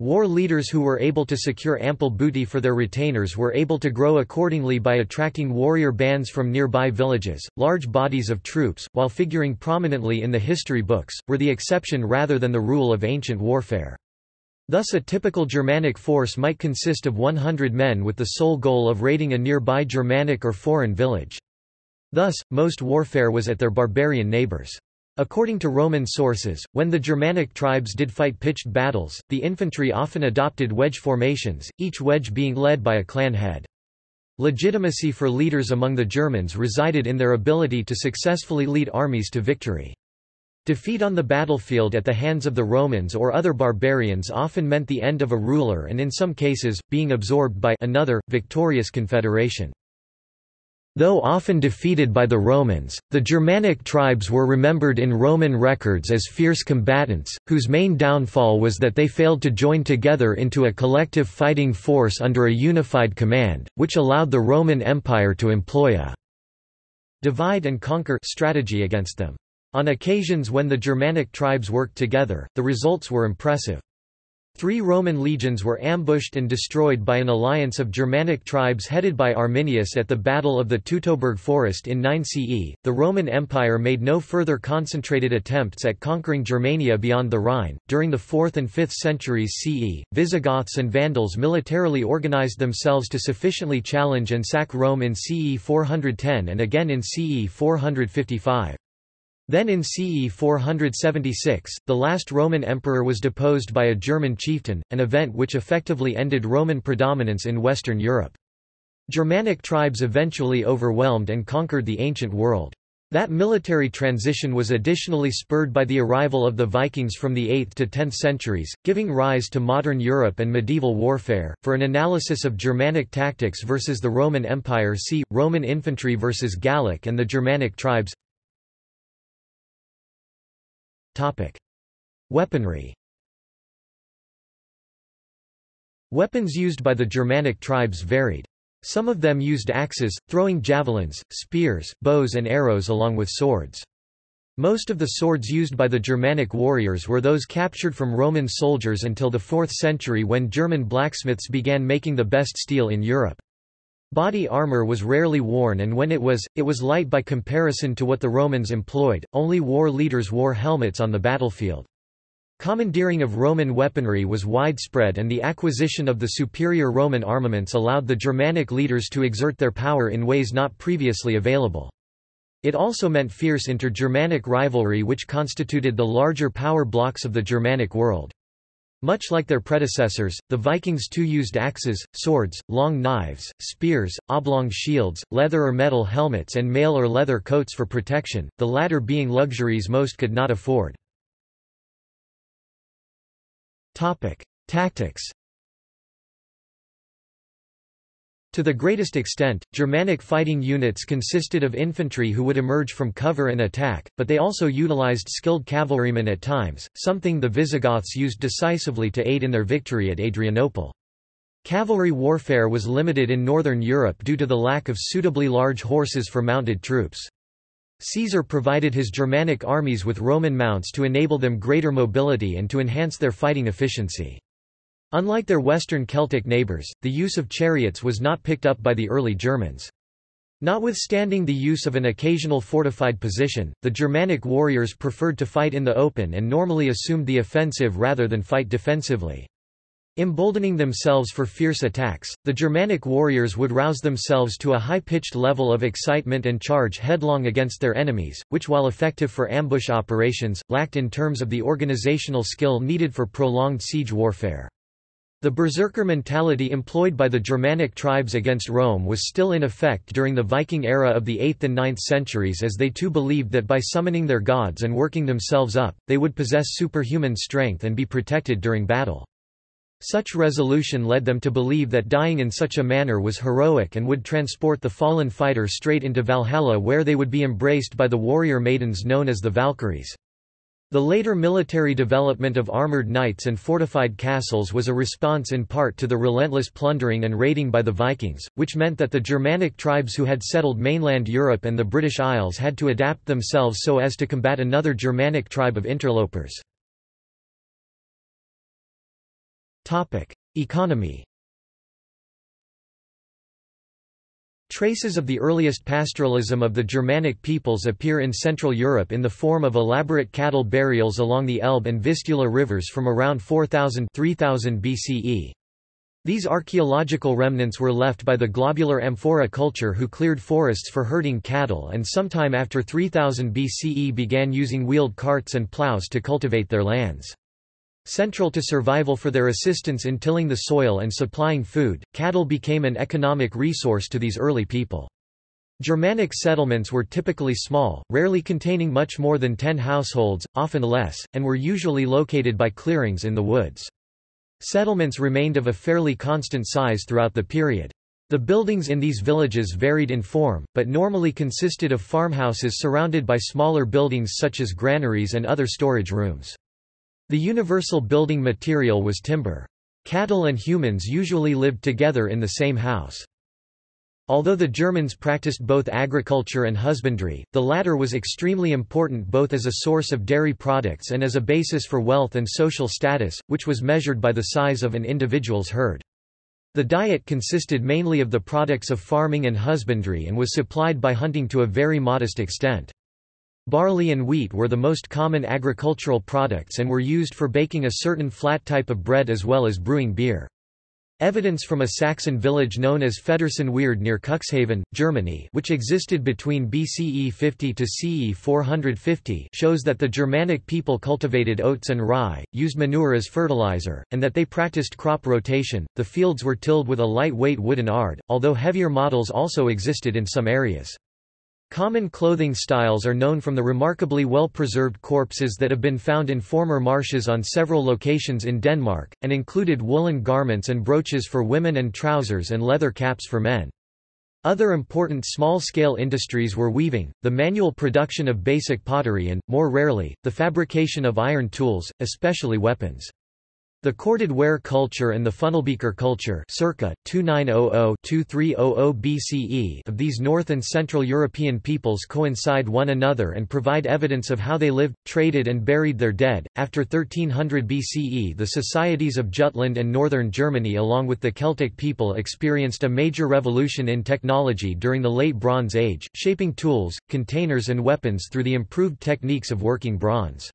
War leaders who were able to secure ample booty for their retainers were able to grow accordingly by attracting warrior bands from nearby villages. Large bodies of troops, while figuring prominently in the history books, were the exception rather than the rule of ancient warfare. Thus, a typical Germanic force might consist of 100 men with the sole goal of raiding a nearby Germanic or foreign village. Thus, most warfare was at their barbarian neighbors. According to Roman sources, when the Germanic tribes did fight pitched battles, the infantry often adopted wedge formations, each wedge being led by a clan head. Legitimacy for leaders among the Germans resided in their ability to successfully lead armies to victory. Defeat on the battlefield at the hands of the Romans or other barbarians often meant the end of a ruler and in some cases, being absorbed by another, victorious confederation. Though often defeated by the Romans, the Germanic tribes were remembered in Roman records as fierce combatants, whose main downfall was that they failed to join together into a collective fighting force under a unified command, which allowed the Roman Empire to employ a divide-and-conquer strategy against them. On occasions when the Germanic tribes worked together, the results were impressive. 3 Roman legions were ambushed and destroyed by an alliance of Germanic tribes headed by Arminius at the Battle of the Teutoburg Forest in 9 CE. The Roman Empire made no further concentrated attempts at conquering Germania beyond the Rhine. During the 4th and 5th centuries CE, Visigoths and Vandals militarily organized themselves to sufficiently challenge and sack Rome in CE 410 and again in CE 455. Then in CE 476, the last Roman emperor was deposed by a German chieftain, an event which effectively ended Roman predominance in Western Europe. Germanic tribes eventually overwhelmed and conquered the ancient world. That military transition was additionally spurred by the arrival of the Vikings from the 8th to 10th centuries, giving rise to modern Europe and medieval warfare. For an analysis of Germanic tactics versus the Roman Empire, see Roman infantry versus Gallic and the Germanic tribes. Topic. Weaponry. Weapons used by the Germanic tribes varied. Some of them used axes, throwing javelins, spears, bows and arrows along with swords. Most of the swords used by the Germanic warriors were those captured from Roman soldiers until the 4th century when German blacksmiths began making the best steel in Europe. Body armor was rarely worn and when it was light by comparison to what the Romans employed. Only war leaders wore helmets on the battlefield. Commandeering of Roman weaponry was widespread and the acquisition of the superior Roman armaments allowed the Germanic leaders to exert their power in ways not previously available. It also meant fierce inter-Germanic rivalry which constituted the larger power blocks of the Germanic world. Much like their predecessors, the Vikings too used axes, swords, long knives, spears, oblong shields, leather or metal helmets and mail or leather coats for protection, the latter being luxuries most could not afford. Tactics. To the greatest extent, Germanic fighting units consisted of infantry who would emerge from cover and attack, but they also utilized skilled cavalrymen at times, something the Visigoths used decisively to aid in their victory at Adrianople. Cavalry warfare was limited in northern Europe due to the lack of suitably large horses for mounted troops. Caesar provided his Germanic armies with Roman mounts to enable them greater mobility and to enhance their fighting efficiency. Unlike their Western Celtic neighbours, the use of chariots was not picked up by the early Germans. Notwithstanding the use of an occasional fortified position, the Germanic warriors preferred to fight in the open and normally assumed the offensive rather than fight defensively. Emboldening themselves for fierce attacks, the Germanic warriors would rouse themselves to a high-pitched level of excitement and charge headlong against their enemies, which while effective for ambush operations, lacked in terms of the organizational skill needed for prolonged siege warfare. The berserker mentality employed by the Germanic tribes against Rome was still in effect during the Viking era of the 8th and 9th centuries, as they too believed that by summoning their gods and working themselves up, they would possess superhuman strength and be protected during battle. Such resolution led them to believe that dying in such a manner was heroic and would transport the fallen fighter straight into Valhalla, where they would be embraced by the warrior maidens known as the Valkyries. The later military development of armored knights and fortified castles was a response in part to the relentless plundering and raiding by the Vikings, which meant that the Germanic tribes who had settled mainland Europe and the British Isles had to adapt themselves so as to combat another Germanic tribe of interlopers. Economy. Traces of the earliest pastoralism of the Germanic peoples appear in Central Europe in the form of elaborate cattle burials along the Elbe and Vistula rivers from around 4000–3000 BCE. These archaeological remnants were left by the globular amphora culture, who cleared forests for herding cattle and sometime after 3000 BCE began using wheeled carts and ploughs to cultivate their lands. Central to survival for their assistance in tilling the soil and supplying food, cattle became an economic resource to these early people. Germanic settlements were typically small, rarely containing much more than 10 households, often less, and were usually located by clearings in the woods. Settlements remained of a fairly constant size throughout the period. The buildings in these villages varied in form, but normally consisted of farmhouses surrounded by smaller buildings such as granaries and other storage rooms. The universal building material was timber. Cattle and humans usually lived together in the same house. Although the Germans practiced both agriculture and husbandry, the latter was extremely important both as a source of dairy products and as a basis for wealth and social status, which was measured by the size of an individual's herd. The diet consisted mainly of the products of farming and husbandry and was supplied by hunting to a very modest extent. Barley and wheat were the most common agricultural products and were used for baking a certain flat type of bread as well as brewing beer. Evidence from a Saxon village known as Feddersen Weird near Cuxhaven, Germany, which existed between BCE 50 to CE 450, shows that the Germanic people cultivated oats and rye, used manure as fertilizer, and that they practiced crop rotation. The fields were tilled with a lightweight wooden ard, although heavier models also existed in some areas. Common clothing styles are known from the remarkably well-preserved corpses that have been found in former marshes on several locations in Denmark, and included woolen garments and brooches for women and trousers and leather caps for men. Other important small-scale industries were weaving, the manual production of basic pottery and, more rarely, the fabrication of iron tools, especially weapons. The corded ware culture and the funnelbeaker culture circa 2900–2300 BCE of these North and Central European peoples coincide one another and provide evidence of how they lived, traded and buried their dead. After 1300 BCE, the societies of Jutland and northern Germany along with the Celtic people experienced a major revolution in technology during the Late Bronze Age, shaping tools, containers and weapons through the improved techniques of working bronze.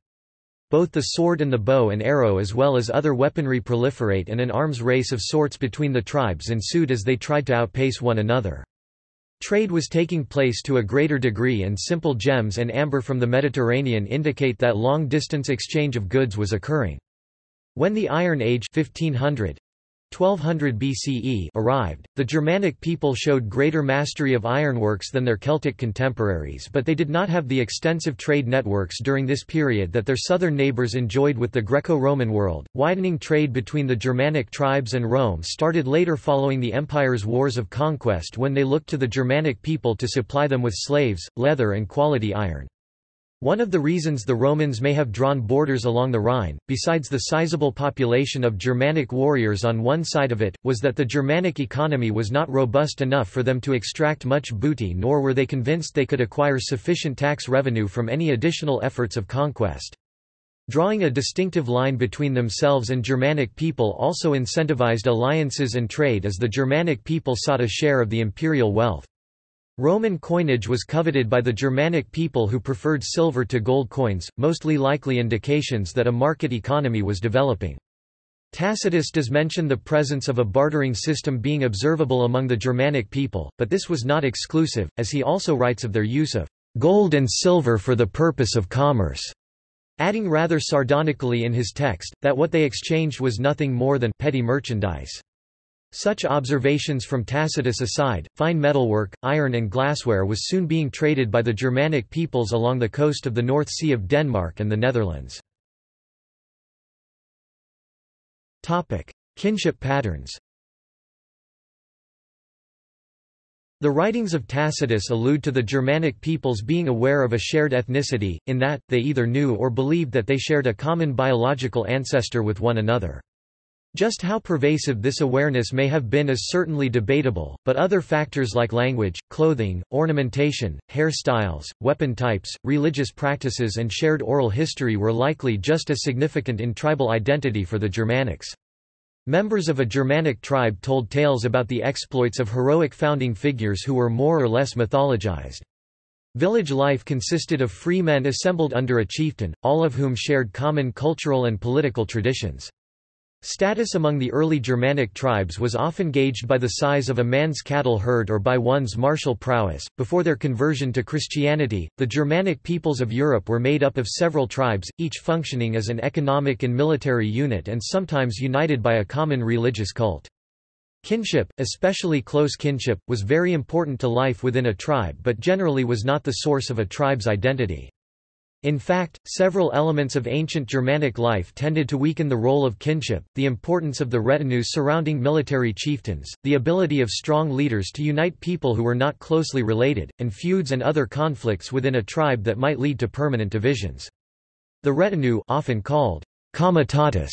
Both the sword and the bow and arrow as well as other weaponry proliferate, and an arms race of sorts between the tribes ensued as they tried to outpace one another. Trade was taking place to a greater degree, and simple gems and amber from the Mediterranean indicate that long-distance exchange of goods was occurring. When the Iron Age 1200 BCE arrived, the Germanic people showed greater mastery of ironworks than their Celtic contemporaries, but they did not have the extensive trade networks during this period that their southern neighbors enjoyed with the Greco-Roman world. Widening trade between the Germanic tribes and Rome started later following the empire's wars of conquest, when they looked to the Germanic people to supply them with slaves, leather and quality iron. One of the reasons the Romans may have drawn borders along the Rhine, besides the sizable population of Germanic warriors on one side of it, was that the Germanic economy was not robust enough for them to extract much booty, nor were they convinced they could acquire sufficient tax revenue from any additional efforts of conquest. Drawing a distinctive line between themselves and Germanic people also incentivized alliances and trade, as the Germanic people sought a share of the imperial wealth. Roman coinage was coveted by the Germanic people who preferred silver to gold coins, mostly likely indications that a market economy was developing. Tacitus does mention the presence of a bartering system being observable among the Germanic people, but this was not exclusive, as he also writes of their use of gold and silver for the purpose of commerce, adding rather sardonically in his text, that what they exchanged was nothing more than petty merchandise. Such observations from Tacitus aside, fine metalwork, iron and glassware was soon being traded by the Germanic peoples along the coast of the North Sea of Denmark and the Netherlands. Kinship patterns. The writings of Tacitus allude to the Germanic peoples being aware of a shared ethnicity, in that, they either knew or believed that they shared a common biological ancestor with one another. Just how pervasive this awareness may have been is certainly debatable, but other factors like language, clothing, ornamentation, hairstyles, weapon types, religious practices and shared oral history were likely just as significant in tribal identity for the Germanics. Members of a Germanic tribe told tales about the exploits of heroic founding figures who were more or less mythologized. Village life consisted of free men assembled under a chieftain, all of whom shared common cultural and political traditions. Status among the early Germanic tribes was often gauged by the size of a man's cattle herd or by one's martial prowess. Before their conversion to Christianity, the Germanic peoples of Europe were made up of several tribes, each functioning as an economic and military unit and sometimes united by a common religious cult. Kinship, especially close kinship, was very important to life within a tribe but generally was not the source of a tribe's identity. In fact, several elements of ancient Germanic life tended to weaken the role of kinship, the importance of the retinues surrounding military chieftains, the ability of strong leaders to unite people who were not closely related, and feuds and other conflicts within a tribe that might lead to permanent divisions. The retinue, often called comitatus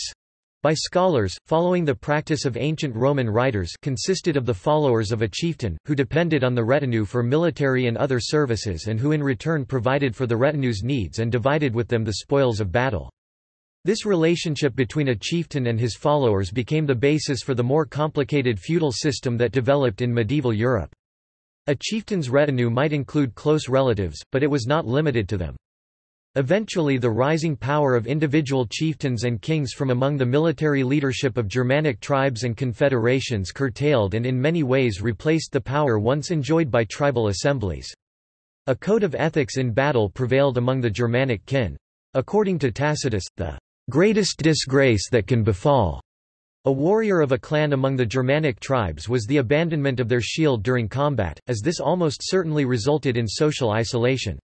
by scholars, following the practice of ancient Roman writers, consisted of the followers of a chieftain, who depended on the retinue for military and other services and who in return provided for the retinue's needs and divided with them the spoils of battle. This relationship between a chieftain and his followers became the basis for the more complicated feudal system that developed in medieval Europe. A chieftain's retinue might include close relatives, but it was not limited to them. Eventually the rising power of individual chieftains and kings from among the military leadership of Germanic tribes and confederations curtailed and in many ways replaced the power once enjoyed by tribal assemblies. A code of ethics in battle prevailed among the Germanic kin. According to Tacitus, the "greatest disgrace that can befall" a warrior of a clan among the Germanic tribes was the abandonment of their shield during combat, as this almost certainly resulted in social isolation.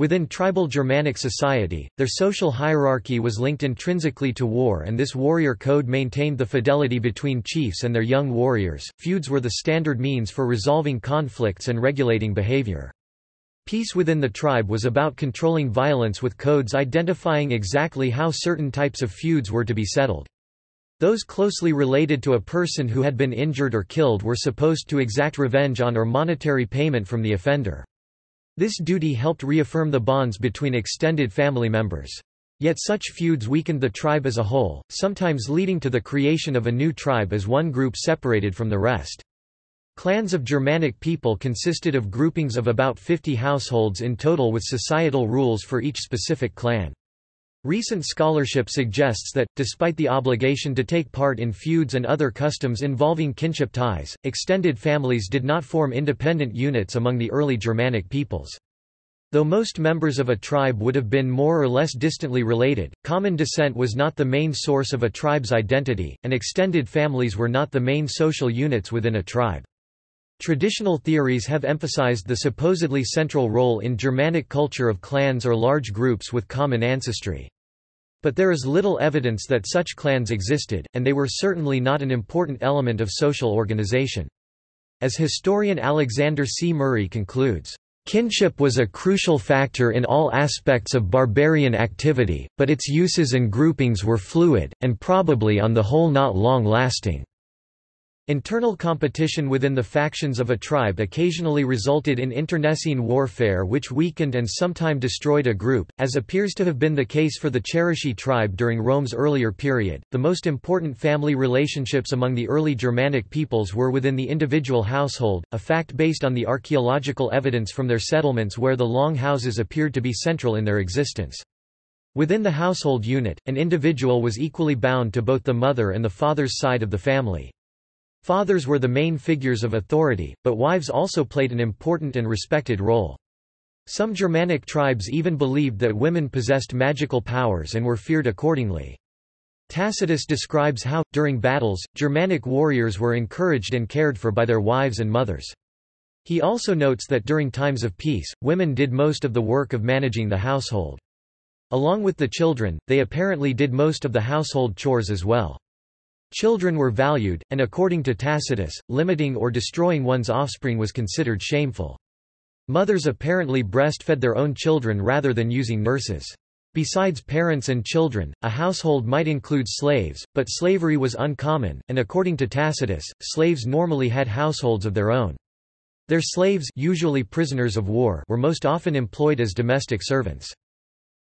Within tribal Germanic society, their social hierarchy was linked intrinsically to war, and this warrior code maintained the fidelity between chiefs and their young warriors. Feuds were the standard means for resolving conflicts and regulating behavior. Peace within the tribe was about controlling violence with codes identifying exactly how certain types of feuds were to be settled. Those closely related to a person who had been injured or killed were supposed to exact revenge on or monetary payment from the offender. This duty helped reaffirm the bonds between extended family members. Yet such feuds weakened the tribe as a whole, sometimes leading to the creation of a new tribe as one group separated from the rest. Clans of Germanic people consisted of groupings of about 50 households in total with societal rules for each specific clan. Recent scholarship suggests that, despite the obligation to take part in feuds and other customs involving kinship ties, extended families did not form independent units among the early Germanic peoples. Though most members of a tribe would have been more or less distantly related, common descent was not the main source of a tribe's identity, and extended families were not the main social units within a tribe. Traditional theories have emphasized the supposedly central role in Germanic culture of clans or large groups with common ancestry. But there is little evidence that such clans existed, and they were certainly not an important element of social organization. As historian Alexander C. Murray concludes, "Kinship was a crucial factor in all aspects of barbarian activity, but its uses and groupings were fluid, and probably on the whole not long-lasting." Internal competition within the factions of a tribe occasionally resulted in internecine warfare which weakened and sometimes destroyed a group, as appears to have been the case for the Cherusci tribe during Rome's earlier period. The most important family relationships among the early Germanic peoples were within the individual household, a fact based on the archaeological evidence from their settlements where the long houses appeared to be central in their existence. Within the household unit, an individual was equally bound to both the mother and the father's side of the family. Fathers were the main figures of authority, but wives also played an important and respected role. Some Germanic tribes even believed that women possessed magical powers and were feared accordingly. Tacitus describes how, during battles, Germanic warriors were encouraged and cared for by their wives and mothers. He also notes that during times of peace, women did most of the work of managing the household. Along with the children, they apparently did most of the household chores as well. Children were valued, and according to Tacitus, limiting or destroying one's offspring was considered shameful. Mothers apparently breastfed their own children rather than using nurses. Besides parents and children, a household might include slaves, but slavery was uncommon, and according to Tacitus, slaves normally had households of their own. Their slaves, usually prisoners of war, were most often employed as domestic servants.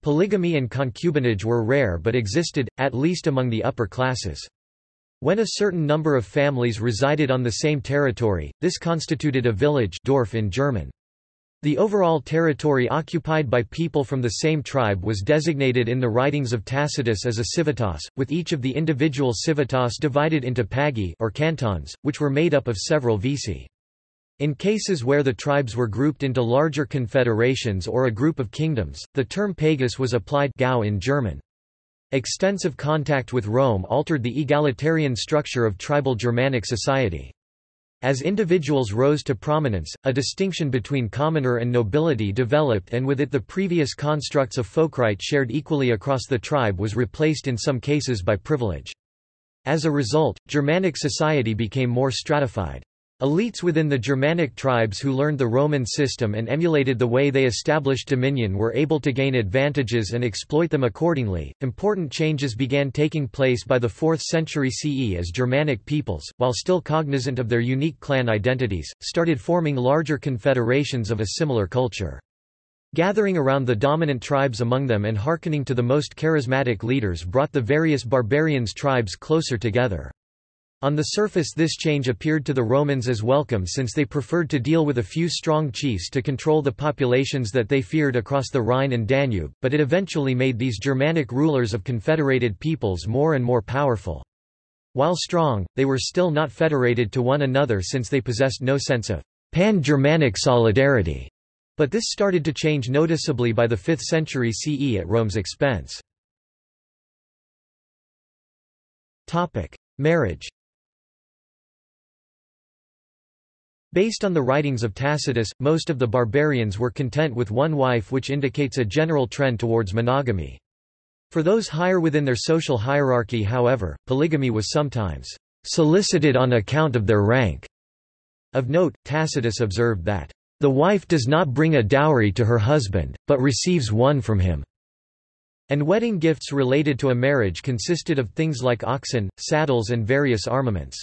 Polygamy and concubinage were rare but existed, at least among the upper classes. When a certain number of families resided on the same territory, this constituted a village, Dorf in German. The overall territory occupied by people from the same tribe was designated in the writings of Tacitus as a civitas, with each of the individual civitas divided into pagi or cantons, which were made up of several vici. In cases where the tribes were grouped into larger confederations or a group of kingdoms, the term pagus was applied, Gau in German. Extensive contact with Rome altered the egalitarian structure of tribal Germanic society. As individuals rose to prominence, a distinction between commoner and nobility developed, and with it the previous constructs of folkright shared equally across the tribe was replaced in some cases by privilege. As a result, Germanic society became more stratified. Elites within the Germanic tribes who learned the Roman system and emulated the way they established dominion were able to gain advantages and exploit them accordingly. Important changes began taking place by the 4th century CE as Germanic peoples, while still cognizant of their unique clan identities, started forming larger confederations of a similar culture. Gathering around the dominant tribes among them and hearkening to the most charismatic leaders brought the various barbarians' tribes closer together. On the surface this change appeared to the Romans as welcome since they preferred to deal with a few strong chiefs to control the populations that they feared across the Rhine and Danube, but it eventually made these Germanic rulers of confederated peoples more and more powerful. While strong, they were still not federated to one another since they possessed no sense of pan-Germanic solidarity, but this started to change noticeably by the 5th century CE at Rome's expense. Marriage. Based on the writings of Tacitus, most of the barbarians were content with one wife, which indicates a general trend towards monogamy. For those higher within their social hierarchy, however, polygamy was sometimes solicited on account of their rank. Of note, Tacitus observed that, "...the wife does not bring a dowry to her husband, but receives one from him." And wedding gifts related to a marriage consisted of things like oxen, saddles and various armaments.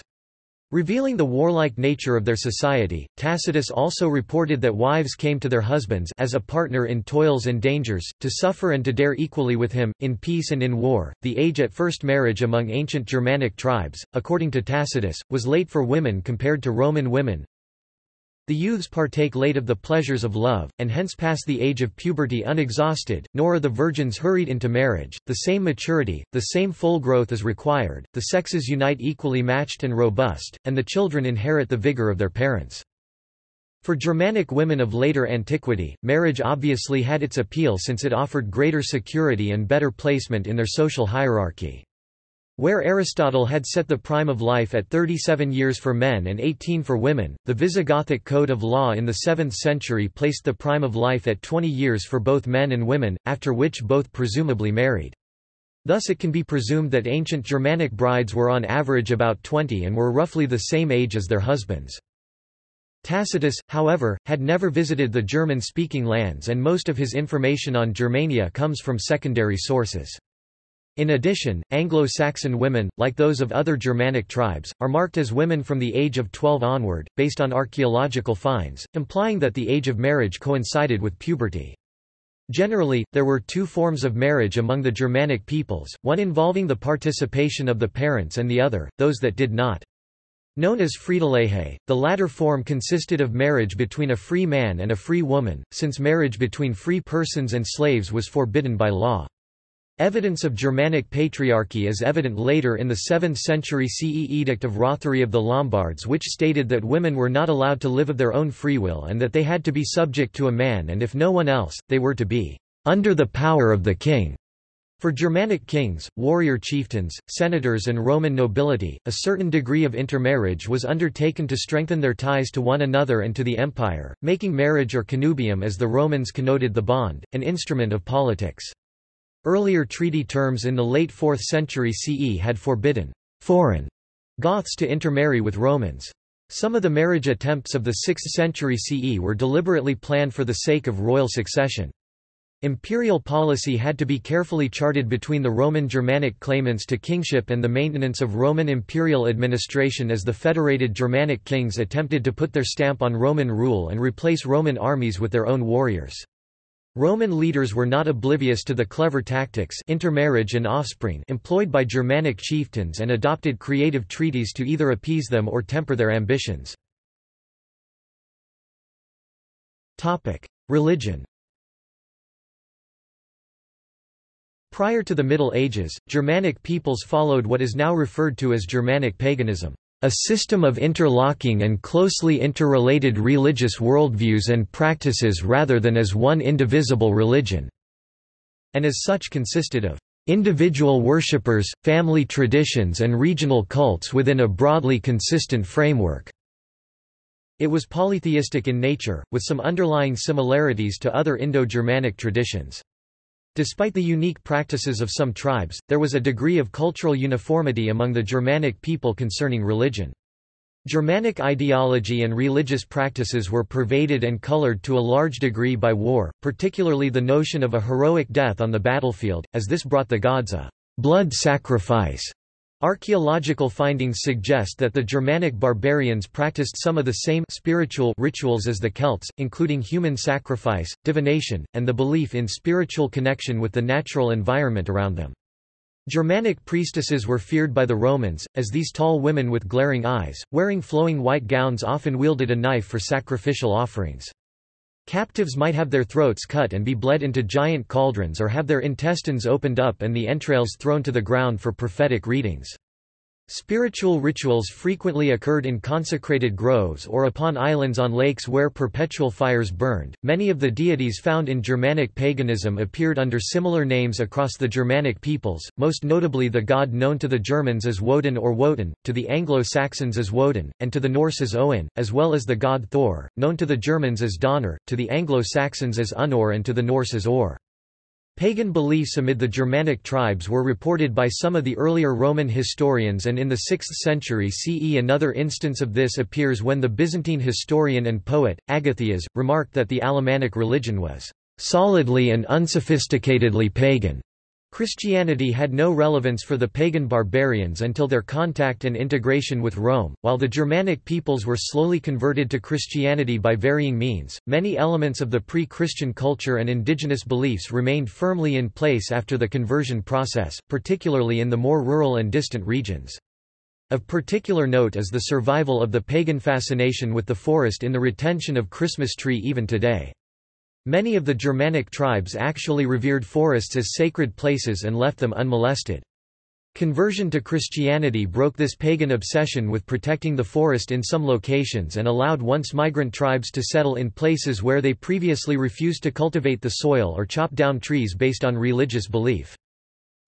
Revealing the warlike nature of their society, Tacitus also reported that wives came to their husbands as a partner in toils and dangers, to suffer and to dare equally with him, in peace and in war. The age at first marriage among ancient Germanic tribes, according to Tacitus, was late for women compared to Roman women. The youths partake late of the pleasures of love, and hence pass the age of puberty unexhausted, nor are the virgins hurried into marriage. The same maturity, the same full growth is required, the sexes unite equally matched and robust, and the children inherit the vigor of their parents. For Germanic women of later antiquity, marriage obviously had its appeal since it offered greater security and better placement in their social hierarchy. Where Aristotle had set the prime of life at 37 years for men and 18 for women, the Visigothic code of law in the 7th century placed the prime of life at 20 years for both men and women, after which both presumably married. Thus it can be presumed that ancient Germanic brides were on average about 20 and were roughly the same age as their husbands. Tacitus, however, had never visited the German-speaking lands and most of his information on Germania comes from secondary sources. In addition, Anglo-Saxon women, like those of other Germanic tribes, are marked as women from the age of 12 onward, based on archaeological finds, implying that the age of marriage coincided with puberty. Generally, there were two forms of marriage among the Germanic peoples, one involving the participation of the parents and the other, those that did not. Known as Fridelehe, the latter form consisted of marriage between a free man and a free woman, since marriage between free persons and slaves was forbidden by law. Evidence of Germanic patriarchy is evident later in the 7th century CE Edict of Rothari of the Lombards, which stated that women were not allowed to live of their own free will and that they had to be subject to a man, and if no one else, they were to be under the power of the king. For Germanic kings, warrior chieftains, senators and Roman nobility, a certain degree of intermarriage was undertaken to strengthen their ties to one another and to the empire, making marriage, or connubium as the Romans connoted the bond, an instrument of politics. Earlier treaty terms in the late 4th century CE had forbidden foreign Goths to intermarry with Romans. Some of the marriage attempts of the 6th century CE were deliberately planned for the sake of royal succession. Imperial policy had to be carefully charted between the Roman Germanic claimants to kingship and the maintenance of Roman imperial administration as the federated Germanic kings attempted to put their stamp on Roman rule and replace Roman armies with their own warriors. Roman leaders were not oblivious to the clever tactics, intermarriage and offspring, employed by Germanic chieftains and adopted creative treaties to either appease them or temper their ambitions. Religion. Prior to the Middle Ages, Germanic peoples followed what is now referred to as Germanic paganism, a system of interlocking and closely interrelated religious worldviews and practices rather than as one indivisible religion, and as such consisted of individual worshippers, family traditions and regional cults within a broadly consistent framework. It was polytheistic in nature, with some underlying similarities to other Indo-Germanic traditions. Despite the unique practices of some tribes, there was a degree of cultural uniformity among the Germanic people concerning religion. Germanic ideology and religious practices were pervaded and colored to a large degree by war, particularly the notion of a heroic death on the battlefield, as this brought the gods a blood sacrifice. Archaeological findings suggest that the Germanic barbarians practiced some of the same spiritual rituals as the Celts, including human sacrifice, divination, and the belief in spiritual connection with the natural environment around them. Germanic priestesses were feared by the Romans, as these tall women with glaring eyes, wearing flowing white gowns, often wielded a knife for sacrificial offerings. Captives might have their throats cut and be bled into giant cauldrons, or have their intestines opened up and the entrails thrown to the ground for prophetic readings. Spiritual rituals frequently occurred in consecrated groves or upon islands on lakes where perpetual fires burned. Many of the deities found in Germanic paganism appeared under similar names across the Germanic peoples, most notably the god known to the Germans as Woden or Wotan, to the Anglo-Saxons as Woden, and to the Norse as Owen, as well as the god Thor, known to the Germans as Donner, to the Anglo-Saxons as Unor, and to the Norse as Or. Pagan beliefs amid the Germanic tribes were reported by some of the earlier Roman historians, and in the 6th century CE another instance of this appears when the Byzantine historian and poet, Agathias, remarked that the Alemannic religion was "solidly and unsophisticatedly pagan." Christianity had no relevance for the pagan barbarians until their contact and integration with Rome. While the Germanic peoples were slowly converted to Christianity by varying means, many elements of the pre-Christian culture and indigenous beliefs remained firmly in place after the conversion process, particularly in the more rural and distant regions. Of particular note is the survival of the pagan fascination with the forest in the retention of Christmas tree even today. Many of the Germanic tribes actually revered forests as sacred places and left them unmolested. Conversion to Christianity broke this pagan obsession with protecting the forest in some locations and allowed once migrant tribes to settle in places where they previously refused to cultivate the soil or chop down trees based on religious belief.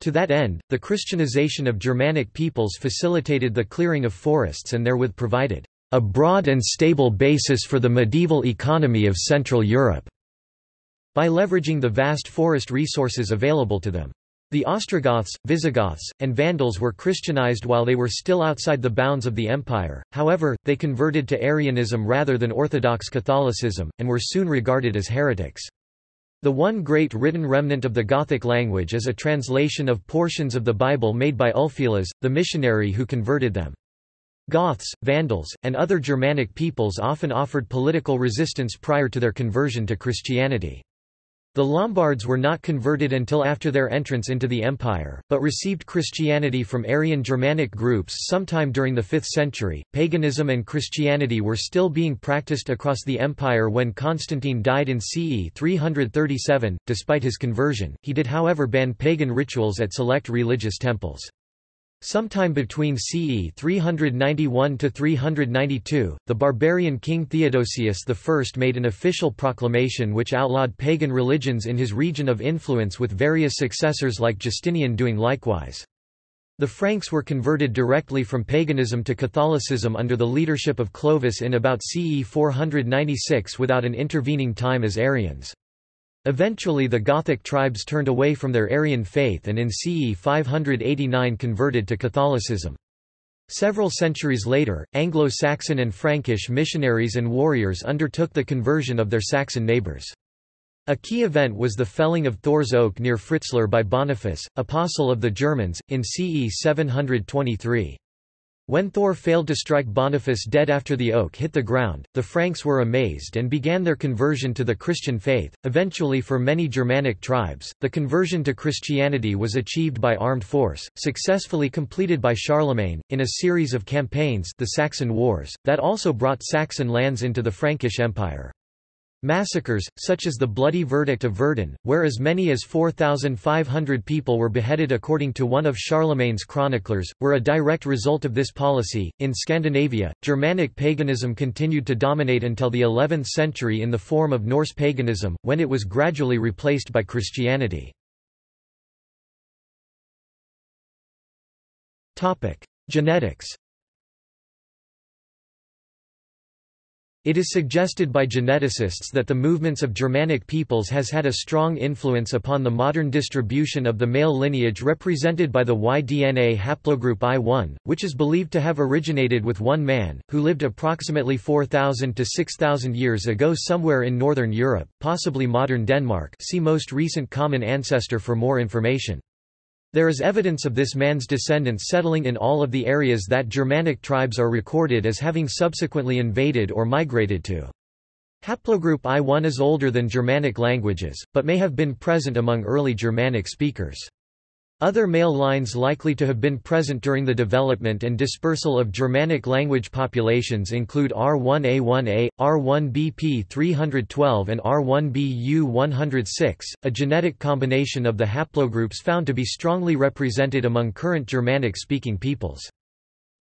To that end, the Christianization of Germanic peoples facilitated the clearing of forests and therewith provided a broad and stable basis for the medieval economy of Central Europe, by leveraging the vast forest resources available to them. The Ostrogoths, Visigoths, and Vandals were Christianized while they were still outside the bounds of the empire, however, they converted to Arianism rather than Orthodox Catholicism, and were soon regarded as heretics. The one great written remnant of the Gothic language is a translation of portions of the Bible made by Ulfilas, the missionary who converted them. Goths, Vandals, and other Germanic peoples often offered political resistance prior to their conversion to Christianity. The Lombards were not converted until after their entrance into the empire, but received Christianity from Aryan Germanic groups sometime during the 5th century. Paganism and Christianity were still being practiced across the empire when Constantine died in CE 337. Despite his conversion, he did, however, ban pagan rituals at select religious temples. Sometime between CE 391 to 392, the barbarian king Theodosius I made an official proclamation which outlawed pagan religions in his region of influence, with various successors like Justinian doing likewise. The Franks were converted directly from paganism to Catholicism under the leadership of Clovis in about CE 496 without an intervening time as Arians. Eventually the Gothic tribes turned away from their Arian faith and in CE 589 converted to Catholicism. Several centuries later, Anglo-Saxon and Frankish missionaries and warriors undertook the conversion of their Saxon neighbors. A key event was the felling of Thor's Oak near Fritzlar by Boniface, apostle of the Germans, in CE 723. When Thor failed to strike Boniface dead after the oak hit the ground, the Franks were amazed and began their conversion to the Christian faith. Eventually, for many Germanic tribes, the conversion to Christianity was achieved by armed force, successfully completed by Charlemagne, in a series of campaigns, the Saxon Wars, that also brought Saxon lands into the Frankish Empire. Massacres, such as the bloody verdict of Verdun, where as many as 4,500 people were beheaded according to one of Charlemagne's chroniclers, were a direct result of this policy. In Scandinavia, Germanic paganism continued to dominate until the 11th century in the form of Norse paganism, when it was gradually replaced by Christianity. Genetics. It is suggested by geneticists that the movements of Germanic peoples has had a strong influence upon the modern distribution of the male lineage represented by the Y-DNA haplogroup I1, which is believed to have originated with one man, who lived approximately 4,000 to 6,000 years ago somewhere in northern Europe, possibly modern Denmark. See most recent common ancestor for more information. There is evidence of this man's descendants settling in all of the areas that Germanic tribes are recorded as having subsequently invaded or migrated to. Haplogroup I1 is older than Germanic languages, but may have been present among early Germanic speakers. Other male lines likely to have been present during the development and dispersal of Germanic language populations include R1A1A, R1BP312 and R1BU106, a genetic combination of the haplogroups found to be strongly represented among current Germanic-speaking peoples.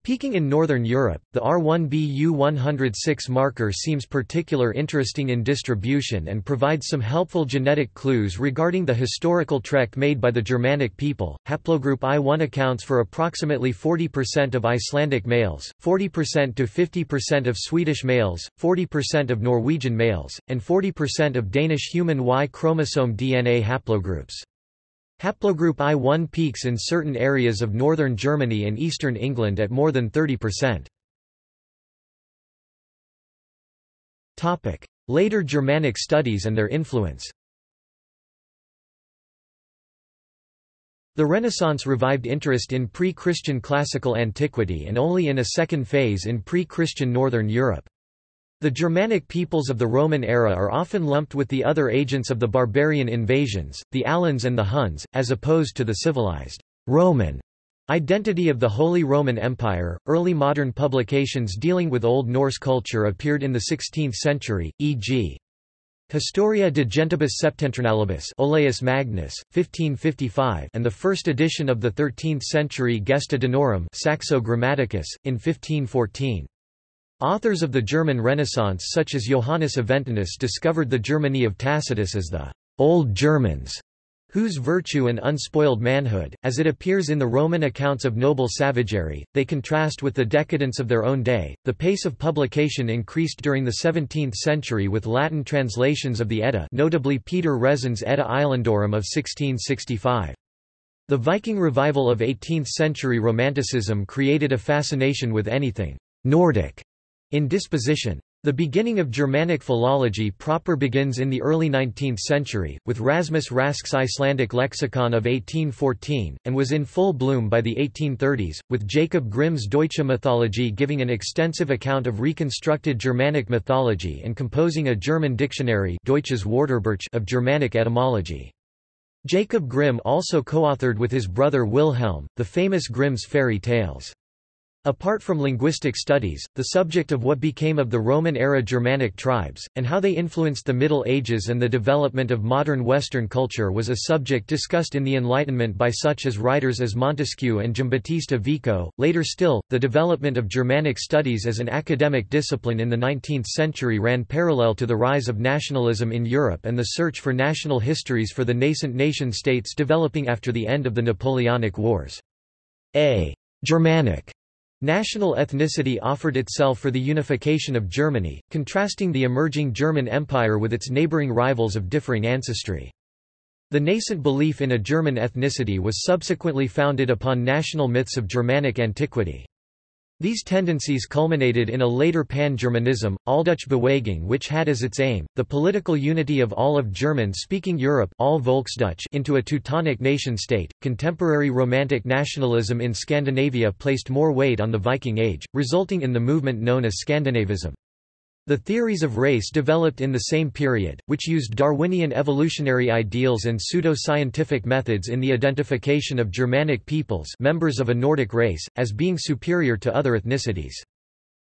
Peaking in northern Europe, the R1BU106 marker seems particularly interesting in distribution and provides some helpful genetic clues regarding the historical trek made by the Germanic people. Haplogroup I1 accounts for approximately 40% of Icelandic males, 40% to 50% of Swedish males, 40% of Norwegian males, and 40% of Danish human Y chromosome DNA haplogroups. Haplogroup I1 peaks in certain areas of northern Germany and eastern England at more than 30%. Later Germanic studies and their influence. The Renaissance revived interest in pre-Christian classical antiquity and only in a second phase in pre-Christian northern Europe. The Germanic peoples of the Roman era are often lumped with the other agents of the barbarian invasions, the Alans and the Huns, as opposed to the civilized Roman identity of the Holy Roman Empire. Early modern publications dealing with Old Norse culture appeared in the 16th century, e.g. Historia de Gentibus Septentrionalibus, Olaus Magnus, 1555, and the first edition of the 13th century Gesta Danorum, Saxo Grammaticus, in 1514. Authors of the German Renaissance such as Johannes Aventinus discovered the Germany of Tacitus as the Old Germans, whose virtue and unspoiled manhood, as it appears in the Roman accounts of noble savagery, they contrast with the decadence of their own day. The pace of publication increased during the 17th century with Latin translations of the Edda, notably Peter Rezin's Edda Islandorum of 1665. The Viking revival of 18th-century Romanticism created a fascination with anything Nordic in disposition. The beginning of Germanic philology proper begins in the early 19th century, with Rasmus Rask's Icelandic lexicon of 1814, and was in full bloom by the 1830s, with Jacob Grimm's Deutsche Mythologie giving an extensive account of reconstructed Germanic mythology and composing a German dictionary Deutsches Wörterbuch of Germanic etymology. Jacob Grimm also co-authored with his brother Wilhelm, the famous Grimm's fairy tales. Apart from linguistic studies, the subject of what became of the Roman-era Germanic tribes, and how they influenced the Middle Ages and the development of modern Western culture was a subject discussed in the Enlightenment by such as writers as Montesquieu and Giambattista Vico. Later still, the development of Germanic studies as an academic discipline in the 19th century ran parallel to the rise of nationalism in Europe and the search for national histories for the nascent nation-states developing after the end of the Napoleonic Wars. A Germanic national ethnicity offered itself for the unification of Germany, contrasting the emerging German Empire with its neighboring rivals of differing ancestry. The nascent belief in a German ethnicity was subsequently founded upon national myths of Germanic antiquity. These tendencies culminated in a later pan-Germanism, Alldutch-Bewegung, which had as its aim the political unity of all of German-speaking Europe, all Volksdeutsch, into a Teutonic nation-state. Contemporary Romantic nationalism in Scandinavia placed more weight on the Viking Age, resulting in the movement known as Scandinavism. The theories of race developed in the same period, which used Darwinian evolutionary ideals and pseudo-scientific methods in the identification of Germanic peoples, members of a Nordic race, as being superior to other ethnicities.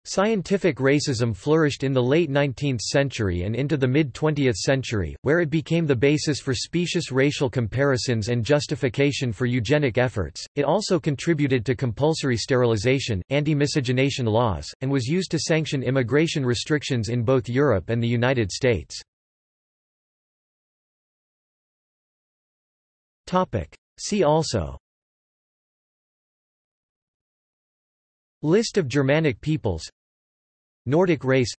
Scientific racism flourished in the late 19th century and into the mid-20th century, where it became the basis for specious racial comparisons and justification for eugenic efforts. It also contributed to compulsory sterilization, anti-miscegenation laws, and was used to sanction immigration restrictions in both Europe and the United States. Topic: See also List of Germanic peoples, Nordic race.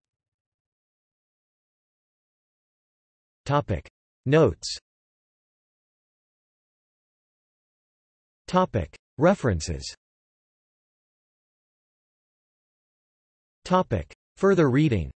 Topic Notes. Topic References. Topic Further reading.